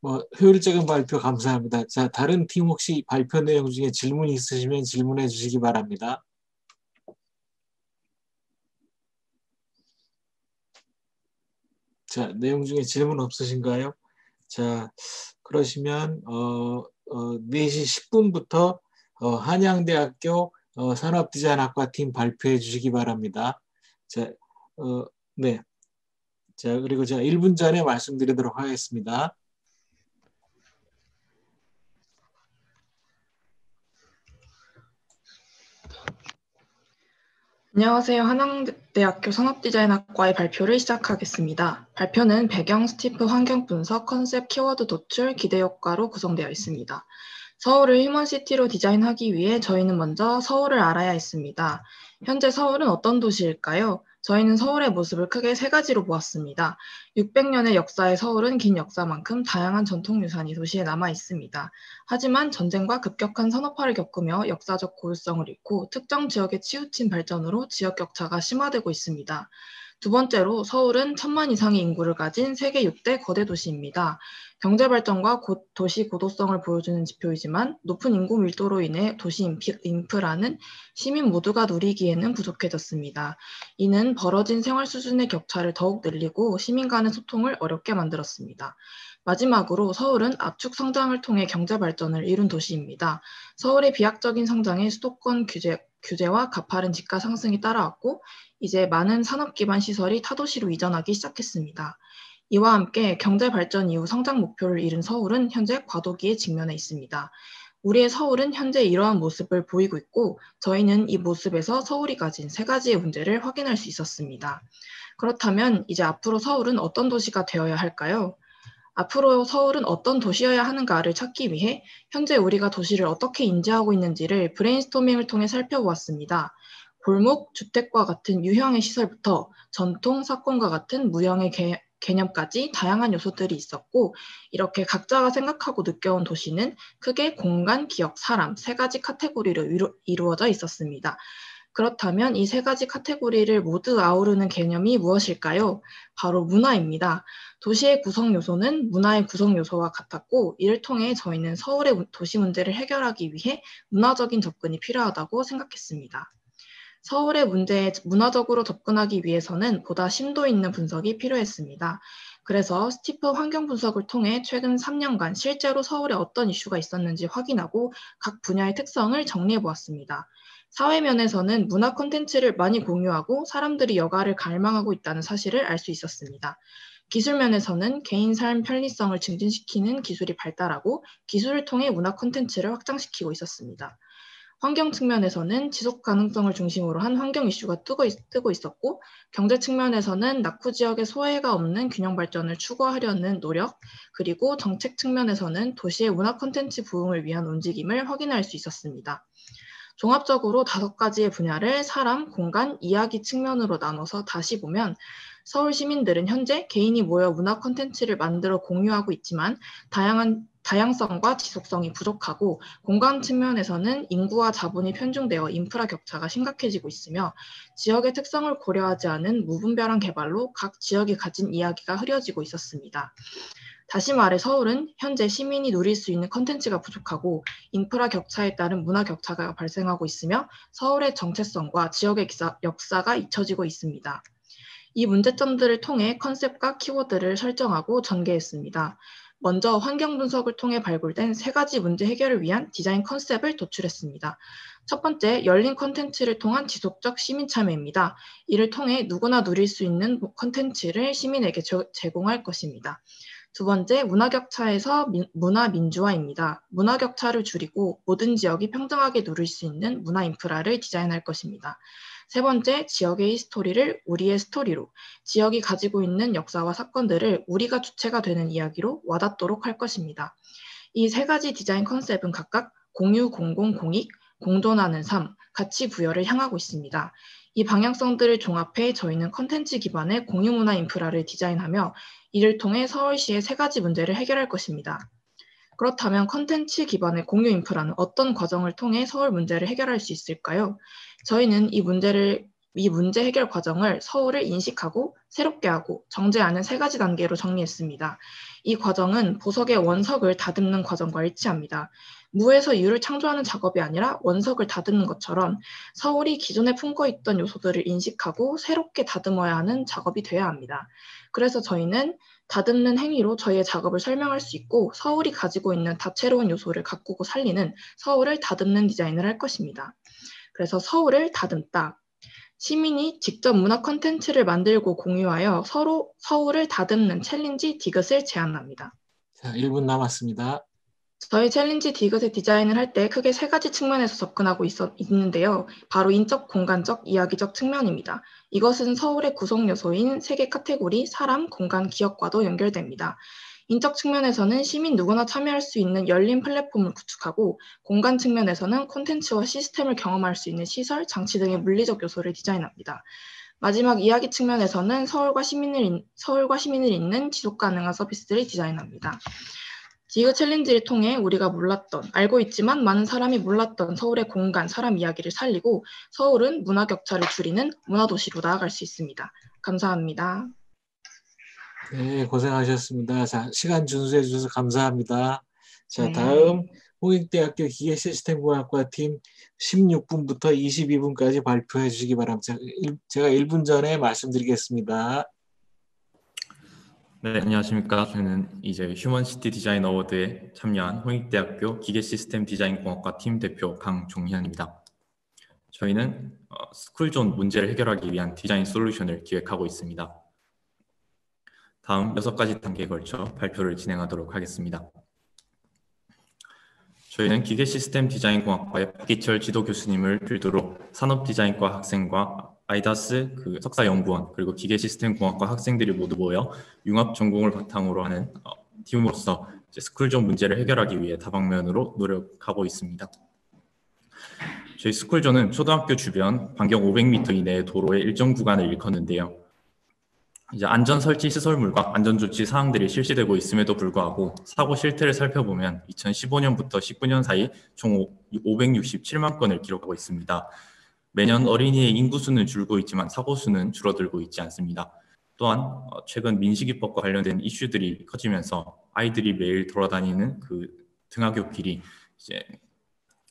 뭐 효율적인 발표 감사합니다. 자, 다른 팀 혹시 발표 내용 중에 질문이 있으시면 질문해 주시기 바랍니다. 자, 내용 중에 질문 없으신가요? 자, 그러시면 어, 어, 네 시 십 분부터 어, 한양대학교 어, 산업디자인학과팀 발표해 주시기 바랍니다. 자, 어, 네. 자, 그리고 제가 일 분 전에 말씀드리도록 하겠습니다. 안녕하세요. 한양대학교 산업디자인학과의 발표를 시작하겠습니다. 발표는 배경, 스티프, 환경 분석, 컨셉, 키워드 도출, 기대 효과로 구성되어 있습니다. 서울을 휴먼시티로 디자인하기 위해 저희는 먼저 서울을 알아야 했습니다. 현재 서울은 어떤 도시일까요? 저희는 서울의 모습을 크게 세 가지로 보았습니다. 육백 년의 역사의 서울은 긴 역사만큼 다양한 전통 유산이 도시에 남아 있습니다. 하지만 전쟁과 급격한 산업화를 겪으며 역사적 고유성을 잃고 특정 지역에 치우친 발전으로 지역 격차가 심화되고 있습니다. 두 번째로 서울은 천만 이상의 인구를 가진 세계 육 대 거대 도시입니다. 경제 발전과 고, 도시 고도성을 보여주는 지표이지만 높은 인구 밀도로 인해 도시 인피, 인프라는 시민 모두가 누리기에는 부족해졌습니다. 이는 벌어진 생활 수준의 격차를 더욱 늘리고 시민 간의 소통을 어렵게 만들었습니다. 마지막으로 서울은 압축 성장을 통해 경제 발전을 이룬 도시입니다. 서울의 비약적인 성장에 수도권 규제, 규제와 가파른 집값 상승이 따라왔고 이제 많은 산업 기반 시설이 타도시로 이전하기 시작했습니다. 이와 함께 경제 발전 이후 성장 목표를 잃은 서울은 현재 과도기에 직면해 있습니다. 우리의 서울은 현재 이러한 모습을 보이고 있고 저희는 이 모습에서 서울이 가진 세 가지의 문제를 확인할 수 있었습니다. 그렇다면 이제 앞으로 서울은 어떤 도시가 되어야 할까요? 앞으로 서울은 어떤 도시여야 하는가를 찾기 위해 현재 우리가 도시를 어떻게 인지하고 있는지를 브레인스토밍을 통해 살펴보았습니다. 골목, 주택과 같은 유형의 시설부터 전통, 사건과 같은 무형의 개 개념까지 다양한 요소들이 있었고 이렇게 각자가 생각하고 느껴온 도시는 크게 공간, 기억, 사람 세 가지 카테고리로 이루, 이루어져 있었습니다. 그렇다면 이 세 가지 카테고리를 모두 아우르는 개념이 무엇일까요? 바로 문화입니다. 도시의 구성 요소는 문화의 구성 요소와 같았고 이를 통해 저희는 서울의 도시 문제를 해결하기 위해 문화적인 접근이 필요하다고 생각했습니다. 서울의 문제에 문화적으로 접근하기 위해서는 보다 심도 있는 분석이 필요했습니다. 그래서 스티프 환경 분석을 통해 최근 삼 년간 실제로 서울에 어떤 이슈가 있었는지 확인하고 각 분야의 특성을 정리해 보았습니다. 사회면에서는 문화 콘텐츠를 많이 공유하고 사람들이 여가를 갈망하고 있다는 사실을 알 수 있었습니다. 기술면에서는 개인 삶 편리성을 증진시키는 기술이 발달하고 기술을 통해 문화 콘텐츠를 확장시키고 있었습니다. 환경 측면에서는 지속 가능성을 중심으로 한 환경 이슈가 뜨고, 있, 뜨고 있었고, 경제 측면에서는 낙후 지역에 소외가 없는 균형 발전을 추구하려는 노력, 그리고 정책 측면에서는 도시의 문화 콘텐츠 부흥을 위한 움직임을 확인할 수 있었습니다. 종합적으로 다섯 가지의 분야를 사람, 공간, 이야기 측면으로 나눠서 다시 보면 서울 시민들은 현재 개인이 모여 문화 콘텐츠를 만들어 공유하고 있지만 다양한 다양성과 지속성이 부족하고 공간 측면에서는 인구와 자본이 편중되어 인프라 격차가 심각해지고 있으며 지역의 특성을 고려하지 않은 무분별한 개발로 각 지역이 가진 이야기가 흐려지고 있었습니다. 다시 말해 서울은 현재 시민이 누릴 수 있는 콘텐츠가 부족하고 인프라 격차에 따른 문화 격차가 발생하고 있으며 서울의 정체성과 지역의 역사가 잊혀지고 있습니다. 이 문제점들을 통해 컨셉과 키워드를 설정하고 전개했습니다. 먼저 환경 분석을 통해 발굴된 세 가지 문제 해결을 위한 디자인 컨셉을 도출했습니다. 첫 번째, 열린 콘텐츠를 통한 지속적 시민 참여입니다. 이를 통해 누구나 누릴 수 있는 콘텐츠를 시민에게 제공할 것입니다. 두 번째, 문화 격차에서 민, 문화 민주화입니다. 문화 격차를 줄이고 모든 지역이 평등하게 누릴 수 있는 문화 인프라를 디자인할 것입니다. 세 번째, 지역의 히스토리를 우리의 스토리로, 지역이 가지고 있는 역사와 사건들을 우리가 주체가 되는 이야기로 와닿도록 할 것입니다. 이 세 가지 디자인 컨셉은 각각 공유, 공공, 공익, 공존하는 삶, 가치 부여를 향하고 있습니다. 이 방향성들을 종합해 저희는 콘텐츠 기반의 공유문화 인프라를 디자인하며 이를 통해 서울시의 세 가지 문제를 해결할 것입니다. 그렇다면 콘텐츠 기반의 공유 인프라는 어떤 과정을 통해 서울 문제를 해결할 수 있을까요? 저희는 이 문제를 이 문제 해결 과정을 서울을 인식하고 새롭게 하고 정제하는 세 가지 단계로 정리했습니다. 이 과정은 보석의 원석을 다듬는 과정과 일치합니다. 무에서 유를 창조하는 작업이 아니라 원석을 다듬는 것처럼 서울이 기존에 품고 있던 요소들을 인식하고 새롭게 다듬어야 하는 작업이 돼야 합니다. 그래서 저희는 다듬는 행위로 저희의 작업을 설명할 수 있고 서울이 가지고 있는 다채로운 요소를 가꾸고 살리는 서울을 다듬는 디자인을 할 것입니다. 그래서 서울을 다듬다. 시민이 직접 문화 콘텐츠를 만들고 공유하여 서로 서울을 다듬는 챌린지 디귿을 제안합니다. 자, 일 분 남았습니다. 저희 챌린지 디귿의 디자인을 할 때 크게 세 가지 측면에서 접근하고 있어, 있는데요. 바로 인적, 공간적, 이야기적 측면입니다. 이것은 서울의 구성 요소인 세 개 카테고리, 사람, 공간, 기억과도 연결됩니다. 인적 측면에서는 시민 누구나 참여할 수 있는 열린 플랫폼을 구축하고 공간 측면에서는 콘텐츠와 시스템을 경험할 수 있는 시설, 장치 등의 물리적 요소를 디자인합니다. 마지막 이야기 측면에서는 서울과 시민을, 서울과 시민을 잇는 지속가능한 서비스를 디자인합니다. 디귿 챌린지를 통해 우리가 몰랐던, 알고 있지만 많은 사람이 몰랐던 서울의 공간, 사람 이야기를 살리고 서울은 문화 격차를 줄이는 문화도시로 나아갈 수 있습니다. 감사합니다. 네, 고생하셨습니다. 자, 시간 준수해 주셔서 감사합니다. 자, 네. 다음 홍익대학교 기계시스템공학과 팀 십육 분부터 이십이 분까지 발표해 주시기 바랍니다. 제가 일 분 전에 말씀드리겠습니다. 네, 안녕하십니까. 저는 이제 휴먼시티 디자인 어워드에 참여한 홍익대학교 기계시스템 디자인공학과 팀 대표 강종현입니다. 저희는 어, 스쿨존 문제를 해결하기 위한 디자인 솔루션을 기획하고 있습니다. 다음 여섯 가지 단계에 걸쳐 발표를 진행하도록 하겠습니다. 저희는 기계시스템 디자인공학과의 박기철 지도교수님을 필두로 산업디자인과 학생과 아이다스 그 석사연구원 그리고 기계시스템공학과 학생들이 모두 모여 융합 전공을 바탕으로 하는 팀으로서 스쿨존 문제를 해결하기 위해 다방면으로 노력하고 있습니다. 저희 스쿨존은 초등학교 주변 반경 오백 미터 이내의 도로의 일정 구간을 일컫는데요. 이제 안전 설치 시설물과 안전 조치 사항들이 실시되고 있음에도 불구하고 사고 실태를 살펴보면 이천십오 년부터 십구 년 사이 총 오백육십칠만 건을 기록하고 있습니다. 매년 어린이의 인구수는 줄고 있지만 사고 수는 줄어들고 있지 않습니다. 또한 최근 민식이법과 관련된 이슈들이 커지면서 아이들이 매일 돌아다니는 그 등하교 길이 이제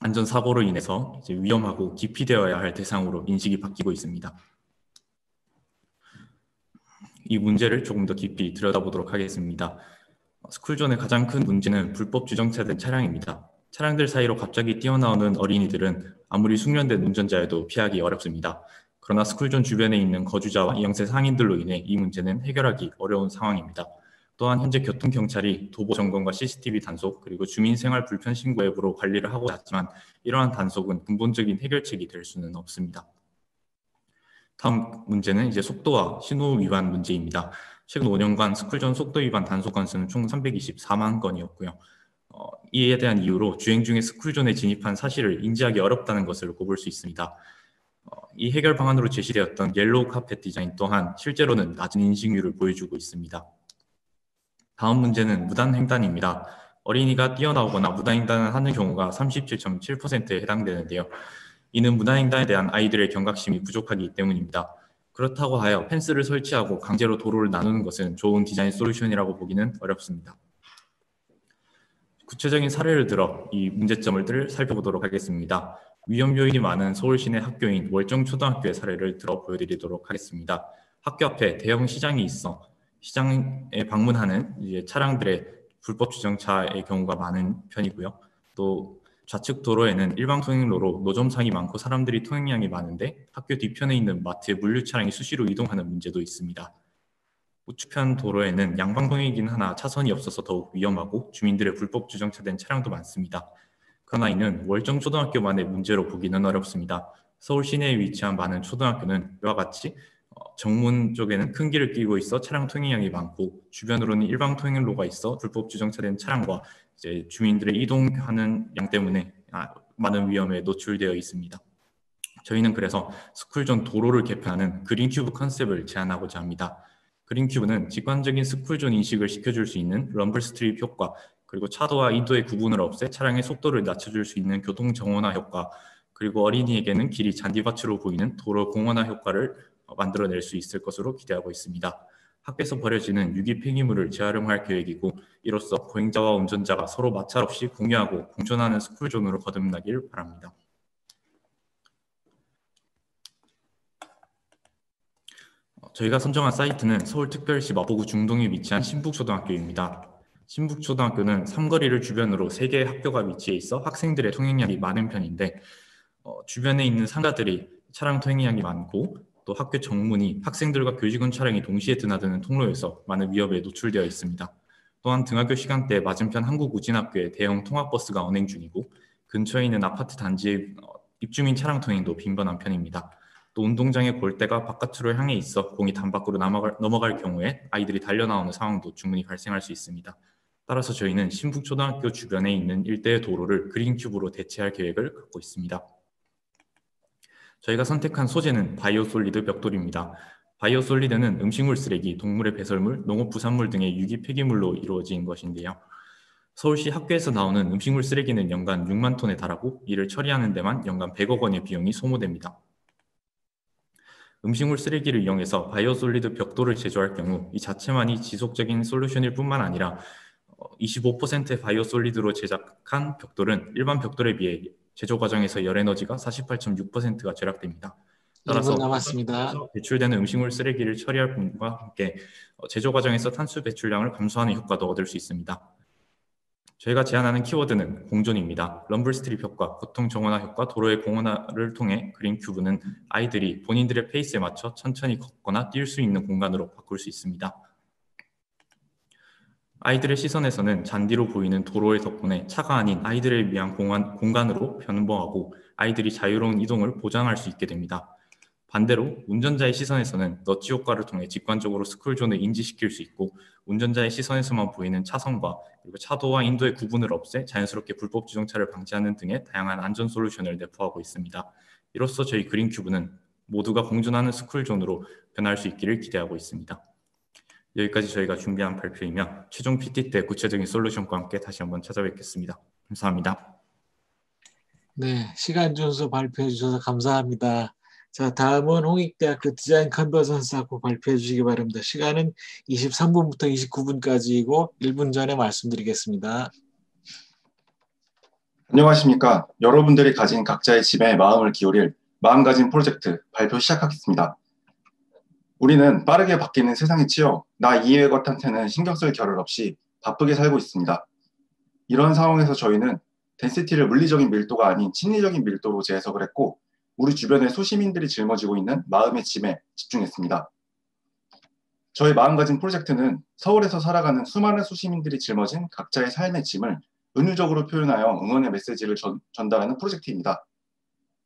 안전 사고로 인해서 이제 위험하고 기피되어야 할 대상으로 인식이 바뀌고 있습니다. 이 문제를 조금 더 깊이 들여다보도록 하겠습니다. 스쿨존의 가장 큰 문제는 불법 주정차된 차량입니다. 차량들 사이로 갑자기 뛰어나오는 어린이들은 아무리 숙련된 운전자여도 피하기 어렵습니다. 그러나 스쿨존 주변에 있는 거주자와 영세 상인들로 인해 이 문제는 해결하기 어려운 상황입니다. 또한 현재 교통경찰이 도보 점검과 씨씨티비 단속 그리고 주민생활 불편 신고 앱으로 관리를 하고 있지만 이러한 단속은 근본적인 해결책이 될 수는 없습니다. 다음 문제는 이제 속도와 신호 위반 문제입니다. 최근 오 년간 스쿨존 속도 위반 단속 건수는 총 삼백이십사만 건이었고요. 어, 이에 대한 이유로 주행 중에 스쿨존에 진입한 사실을 인지하기 어렵다는 것을 꼽을 수 있습니다. 어, 이 해결 방안으로 제시되었던 옐로우 카펫 디자인 또한 실제로는 낮은 인식률을 보여주고 있습니다. 다음 문제는 무단횡단입니다. 어린이가 뛰어나오거나 무단횡단을 하는 경우가 삼십칠 점 칠 퍼센트에 해당되는데요. 이는 무단횡단에 대한 아이들의 경각심이 부족하기 때문입니다. 그렇다고 하여 펜스를 설치하고 강제로 도로를 나누는 것은 좋은 디자인 솔루션이라고 보기는 어렵습니다. 구체적인 사례를 들어 이 문제점을 살펴보도록 하겠습니다. 위험 요인이 많은 서울 시내 학교인 월정초등학교의 사례를 들어 보여드리도록 하겠습니다. 학교 앞에 대형 시장이 있어 시장에 방문하는 이제 차량들의 불법 주정차의 경우가 많은 편이고요. 또 좌측 도로에는 일방 통행로로 노점상이 많고 사람들이 통행량이 많은데 학교 뒤편에 있는 마트의 물류 차량이 수시로 이동하는 문제도 있습니다. 우측편 도로에는 양방통행이긴 하나 차선이 없어서 더욱 위험하고 주민들의 불법 주정차된 차량도 많습니다. 그러나 이는 월정 초등학교만의 문제로 보기는 어렵습니다. 서울 시내에 위치한 많은 초등학교는 이와 같이 정문 쪽에는 큰 길을 끼고 있어 차량 통행량이 많고 주변으로는 일방 통행로가 있어 불법 주정차된 차량과 이제 주민들의 이동하는 양 때문에 많은 위험에 노출되어 있습니다. 저희는 그래서 스쿨존 도로를 개편하는 그린큐브 컨셉을 제안하고자 합니다. 그린큐브는 직관적인 스쿨존 인식을 시켜줄 수 있는 럼블 스트립 효과, 그리고 차도와 인도의 구분을 없애 차량의 속도를 낮춰줄 수 있는 교통 정원화 효과, 그리고 어린이에게는 길이 잔디밭으로 보이는 도로 공원화 효과를 만들어낼 수 있을 것으로 기대하고 있습니다. 학교에서 버려지는 유기 폐기물을 재활용할 계획이고 이로써 보행자와 운전자가 서로 마찰 없이 공유하고 공존하는 스쿨존으로 거듭나길 바랍니다. 저희가 선정한 사이트는 서울특별시 마포구 중동에 위치한 신북초등학교입니다. 신북초등학교는 삼거리를 주변으로 세 개의 학교가 위치해 있어 학생들의 통행량이 많은 편인데 어, 주변에 있는 상가들이 차량 통행량이 많고 또 학교 정문이 학생들과 교직원 차량이 동시에 드나드는 통로에서 많은 위협에 노출되어 있습니다. 또한 등하교 시간대에 맞은편 한국우진학교의 대형 통학버스가 운행 중이고 근처에 있는 아파트 단지의 입주민 차량 통행도 빈번한 편입니다. 또 운동장의 골대가 바깥으로 향해 있어 공이 단밖으로 넘어갈, 넘어갈 경우에 아이들이 달려나오는 상황도 충분히 발생할 수 있습니다. 따라서 저희는 신북초등학교 주변에 있는 일대의 도로를 그린큐브로 대체할 계획을 갖고 있습니다. 저희가 선택한 소재는 바이오솔리드 벽돌입니다. 바이오솔리드는 음식물 쓰레기, 동물의 배설물, 농업 부산물 등의 유기 폐기물로 이루어진 것인데요. 서울시 학교에서 나오는 음식물 쓰레기는 연간 육만 톤에 달하고 이를 처리하는 데만 연간 백억 원의 비용이 소모됩니다. 음식물 쓰레기를 이용해서 바이오솔리드 벽돌을 제조할 경우 이 자체만이 지속적인 솔루션일 뿐만 아니라 이십오 퍼센트의 바이오솔리드로 제작한 벽돌은 일반 벽돌에 비해 제조 과정에서 열에너지가 사십팔 점 육 퍼센트가 절약됩니다. 따라서 남았습니다. 배출되는 음식물 쓰레기를 처리할 분과 함께 제조 과정에서 탄소 배출량을 감소하는 효과도 얻을 수 있습니다. 저희가 제안하는 키워드는 공존입니다. 럼블 스트립 효과, 교통 정원화 효과, 도로의 공원화를 통해 그린 큐브는 아이들이 본인들의 페이스에 맞춰 천천히 걷거나 뛸 수 있는 공간으로 바꿀 수 있습니다. 아이들의 시선에서는 잔디로 보이는 도로의 덕분에 차가 아닌 아이들을 위한 공간, 공간으로 변모하고 아이들이 자유로운 이동을 보장할 수 있게 됩니다. 반대로 운전자의 시선에서는 너치 효과를 통해 직관적으로 스쿨존을 인지시킬 수 있고 운전자의 시선에서만 보이는 차선과 그리고 차도와 인도의 구분을 없애 자연스럽게 불법 주정차를 방지하는 등의 다양한 안전 솔루션을 내포하고 있습니다. 이로써 저희 그린큐브는 모두가 공존하는 스쿨존으로 변할 수 있기를 기대하고 있습니다. 여기까지 저희가 준비한 발표이며 최종 피티 때 구체적인 솔루션과 함께 다시 한번 찾아뵙겠습니다. 감사합니다. 네, 시간 준수 발표해 주셔서 감사합니다. 자, 다음은 홍익대학교 디자인 컨버전스 학부 발표해 주시기 바랍니다. 시간은 이십삼 분부터 이십구 분까지이고 일 분 전에 말씀드리겠습니다. 안녕하십니까. 여러분들이 가진 각자의 집에 마음을 기울일 마음가짐 프로젝트 발표 시작하겠습니다. 우리는 빠르게 바뀌는 세상에 치여 나 이외의 것한테는 신경 쓸 겨를 없이 바쁘게 살고 있습니다. 이런 상황에서 저희는 덴시티를 물리적인 밀도가 아닌 심리적인 밀도로 재해석을 했고 우리 주변의 소시민들이 짊어지고 있는 마음의 짐에 집중했습니다. 저희 마음가짐 프로젝트는 서울에서 살아가는 수많은 수시민들이 짊어진 각자의 삶의 짐을 은유적으로 표현하여 응원의 메시지를 전, 전달하는 프로젝트입니다.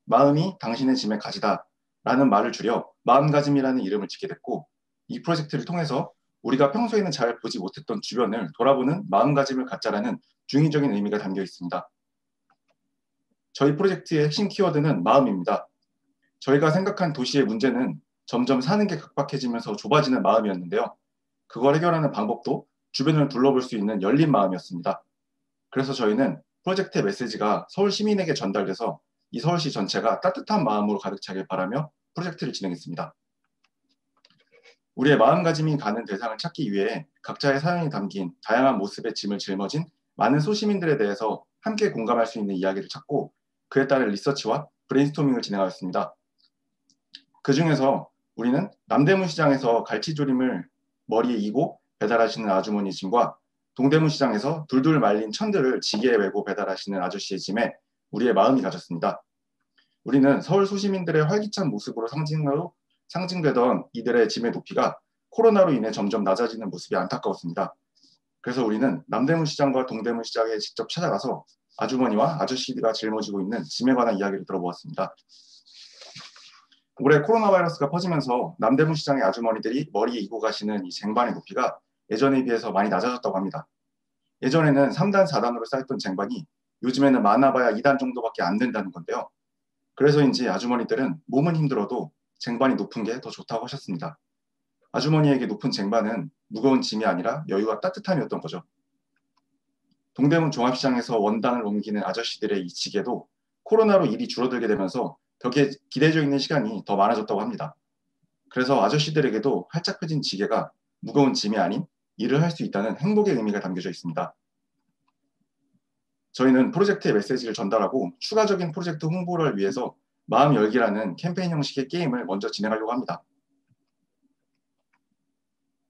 마음이 당신의 짐의 가지다 라는 말을 줄여 마음가짐이라는 이름을 짓게 됐고, 이 프로젝트를 통해서 우리가 평소에는 잘 보지 못했던 주변을 돌아보는 마음가짐을 갖자라는 중의적인 의미가 담겨 있습니다. 저희 프로젝트의 핵심 키워드는 마음입니다. 저희가 생각한 도시의 문제는 점점 사는 게 각박해지면서 좁아지는 마음이었는데요. 그걸 해결하는 방법도 주변을 둘러볼 수 있는 열린 마음이었습니다. 그래서 저희는 프로젝트의 메시지가 서울 시민에게 전달돼서 이 서울시 전체가 따뜻한 마음으로 가득 차길 바라며 프로젝트를 진행했습니다. 우리의 마음가짐이 가는 대상을 찾기 위해 각자의 사연이 담긴 다양한 모습의 짐을 짊어진 많은 소시민들에 대해서 함께 공감할 수 있는 이야기를 찾고, 그에 따른 리서치와 브레인스토밍을 진행하였습니다. 그 중에서 우리는 남대문 시장에서 갈치조림을 머리에 이고 배달하시는 아주머니 짐과 동대문 시장에서 둘둘 말린 천들을 지게에 메고 배달하시는 아저씨의 짐에 우리의 마음이 가졌습니다. 우리는 서울 소시민들의 활기찬 모습으로 상징으로 상징되던 이들의 짐의 높이가 코로나로 인해 점점 낮아지는 모습이 안타까웠습니다. 그래서 우리는 남대문 시장과 동대문 시장에 직접 찾아가서 아주머니와 아저씨가 짊어지고 있는 짐에 관한 이야기를 들어보았습니다. 올해 코로나 바이러스가 퍼지면서 남대문 시장의 아주머니들이 머리에 이고 가시는 이 쟁반의 높이가 예전에 비해서 많이 낮아졌다고 합니다. 예전에는 삼 단, 사 단으로 쌓였던 쟁반이 요즘에는 많아봐야 이 단 정도밖에 안 된다는 건데요. 그래서인지 아주머니들은 몸은 힘들어도 쟁반이 높은 게 더 좋다고 하셨습니다. 아주머니에게 높은 쟁반은 무거운 짐이 아니라 여유와 따뜻함이었던 거죠. 동대문 종합시장에서 원단을 옮기는 아저씨들의 이 지게도 코로나로 일이 줄어들게 되면서 벽에 기대져 있는 시간이 더 많아졌다고 합니다. 그래서 아저씨들에게도 활짝 펴진 지게가 무거운 짐이 아닌 일을 할 수 있다는 행복의 의미가 담겨져 있습니다. 저희는 프로젝트의 메시지를 전달하고 추가적인 프로젝트 홍보를 위해서 마음 열기라는 캠페인 형식의 게임을 먼저 진행하려고 합니다.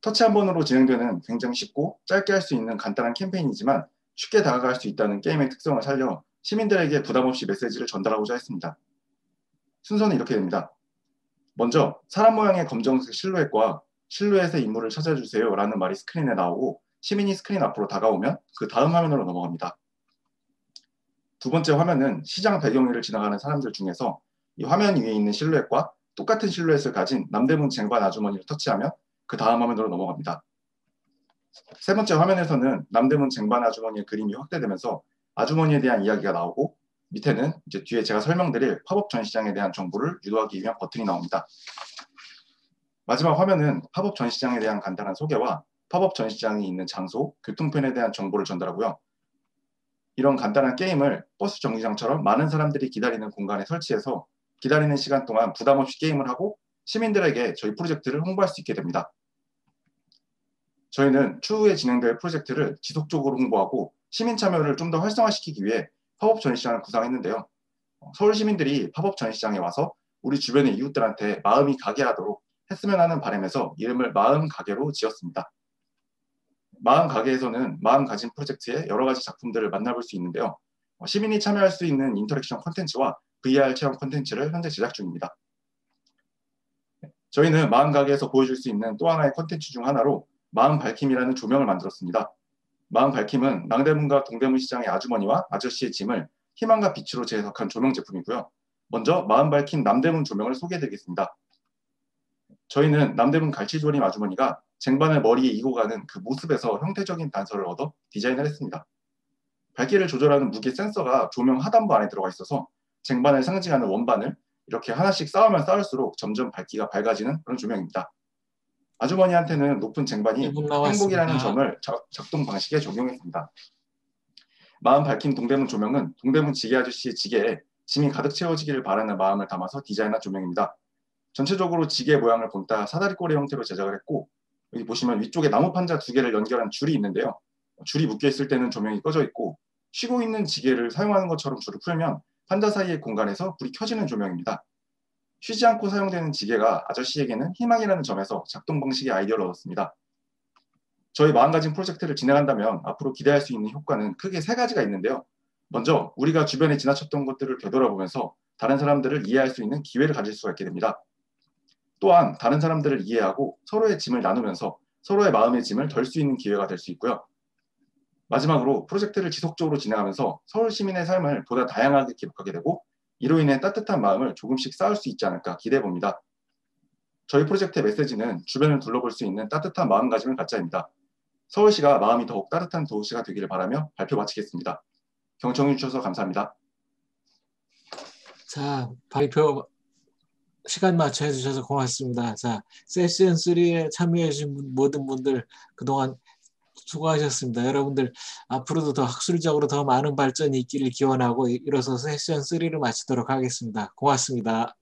터치 한 번으로 진행되는 굉장히 쉽고 짧게 할 수 있는 간단한 캠페인이지만 쉽게 다가갈 수 있다는 게임의 특성을 살려 시민들에게 부담 없이 메시지를 전달하고자 했습니다. 순서는 이렇게 됩니다. 먼저 사람 모양의 검정색 실루엣과 실루엣의 인물을 찾아주세요 라는 말이 스크린에 나오고, 시민이 스크린 앞으로 다가오면 그 다음 화면으로 넘어갑니다. 두 번째 화면은 시장 배경위를 지나가는 사람들 중에서 이 화면 위에 있는 실루엣과 똑같은 실루엣을 가진 남대문 쟁반 아주머니를 터치하면 그 다음 화면으로 넘어갑니다. 세 번째 화면에서는 남대문 쟁반 아주머니의 그림이 확대되면서 아주머니에 대한 이야기가 나오고, 밑에는 이제 뒤에 제가 설명드릴 팝업 전시장에 대한 정보를 유도하기 위한 버튼이 나옵니다. 마지막 화면은 팝업 전시장에 대한 간단한 소개와 팝업 전시장이 있는 장소, 교통편에 대한 정보를 전달하고요. 이런 간단한 게임을 버스 정류장처럼 많은 사람들이 기다리는 공간에 설치해서 기다리는 시간 동안 부담 없이 게임을 하고 시민들에게 저희 프로젝트를 홍보할 수 있게 됩니다. 저희는 추후에 진행될 프로젝트를 지속적으로 홍보하고 시민 참여를 좀 더 활성화시키기 위해 팝업 전시장을 구상했는데요. 서울 시민들이 팝업 전시장에 와서 우리 주변의 이웃들한테 마음이 가게 하도록 했으면 하는 바람에서 이름을 마음가게로 지었습니다. 마음가게에서는 마음가짐 프로젝트의 여러 가지 작품들을 만나볼 수 있는데요. 시민이 참여할 수 있는 인터랙션 콘텐츠와 브이알 체험 콘텐츠를 현재 제작 중입니다. 저희는 마음가게에서 보여줄 수 있는 또 하나의 콘텐츠 중 하나로 마음밝힘이라는 조명을 만들었습니다. 마음밝힘은 남대문과 동대문 시장의 아주머니와 아저씨의 짐을 희망과 빛으로 재해석한 조명 제품이고요. 먼저 마음밝힘 남대문 조명을 소개해드리겠습니다. 저희는 남대문 갈치조림 아주머니가 쟁반을 머리에 이고 가는 그 모습에서 형태적인 단서를 얻어 디자인을 했습니다. 밝기를 조절하는 무게 센서가 조명 하단부 안에 들어가 있어서 쟁반을 상징하는 원반을 이렇게 하나씩 쌓으면 쌓을수록 점점 밝기가 밝아지는 그런 조명입니다. 아주머니한테는 높은 쟁반이 행복이라는 점을 작동 방식에 적용했습니다. 마음 밝힌 동대문 조명은 동대문 지게 아저씨의 지게에 짐이 가득 채워지기를 바라는 마음을 담아서 디자인한 조명입니다. 전체적으로 지게 모양을 본따 사다리꼴의 형태로 제작을 했고, 여기 보시면 위쪽에 나무 판자 두 개를 연결한 줄이 있는데요. 줄이 묶여있을 때는 조명이 꺼져 있고, 쉬고 있는 지게를 사용하는 것처럼 줄을 풀면 판자 사이의 공간에서 불이 켜지는 조명입니다. 쉬지 않고 사용되는 지게가 아저씨에게는 희망이라는 점에서 작동 방식의 아이디어를 얻었습니다. 저희 마음가짐 프로젝트를 진행한다면 앞으로 기대할 수 있는 효과는 크게 세 가지가 있는데요. 먼저 우리가 주변에 지나쳤던 것들을 되돌아보면서 다른 사람들을 이해할 수 있는 기회를 가질 수가 있게 됩니다. 또한 다른 사람들을 이해하고 서로의 짐을 나누면서 서로의 마음의 짐을 덜 수 있는 기회가 될 수 있고요. 마지막으로 프로젝트를 지속적으로 진행하면서 서울 시민의 삶을 보다 다양하게 기록하게 되고 이로 인해 따뜻한 마음을 조금씩 쌓을 수 있지 않을까 기대해봅니다. 저희 프로젝트의 메시지는 주변을 둘러볼 수 있는 따뜻한 마음가짐을 갖자입니다. 서울시가 마음이 더욱 따뜻한 도시가 되기를 바라며 발표 마치겠습니다. 경청해 주셔서 감사합니다. 자, 발표 시간 맞춰 해주셔서 고맙습니다. 자, 세션 삼에 참여해 주신 모든 분들 그동안 수고하셨습니다. 여러분들 앞으로도 더 학술적으로 더 많은 발전이 있기를 기원하고 이로써 세션 삼를 마치도록 하겠습니다. 고맙습니다.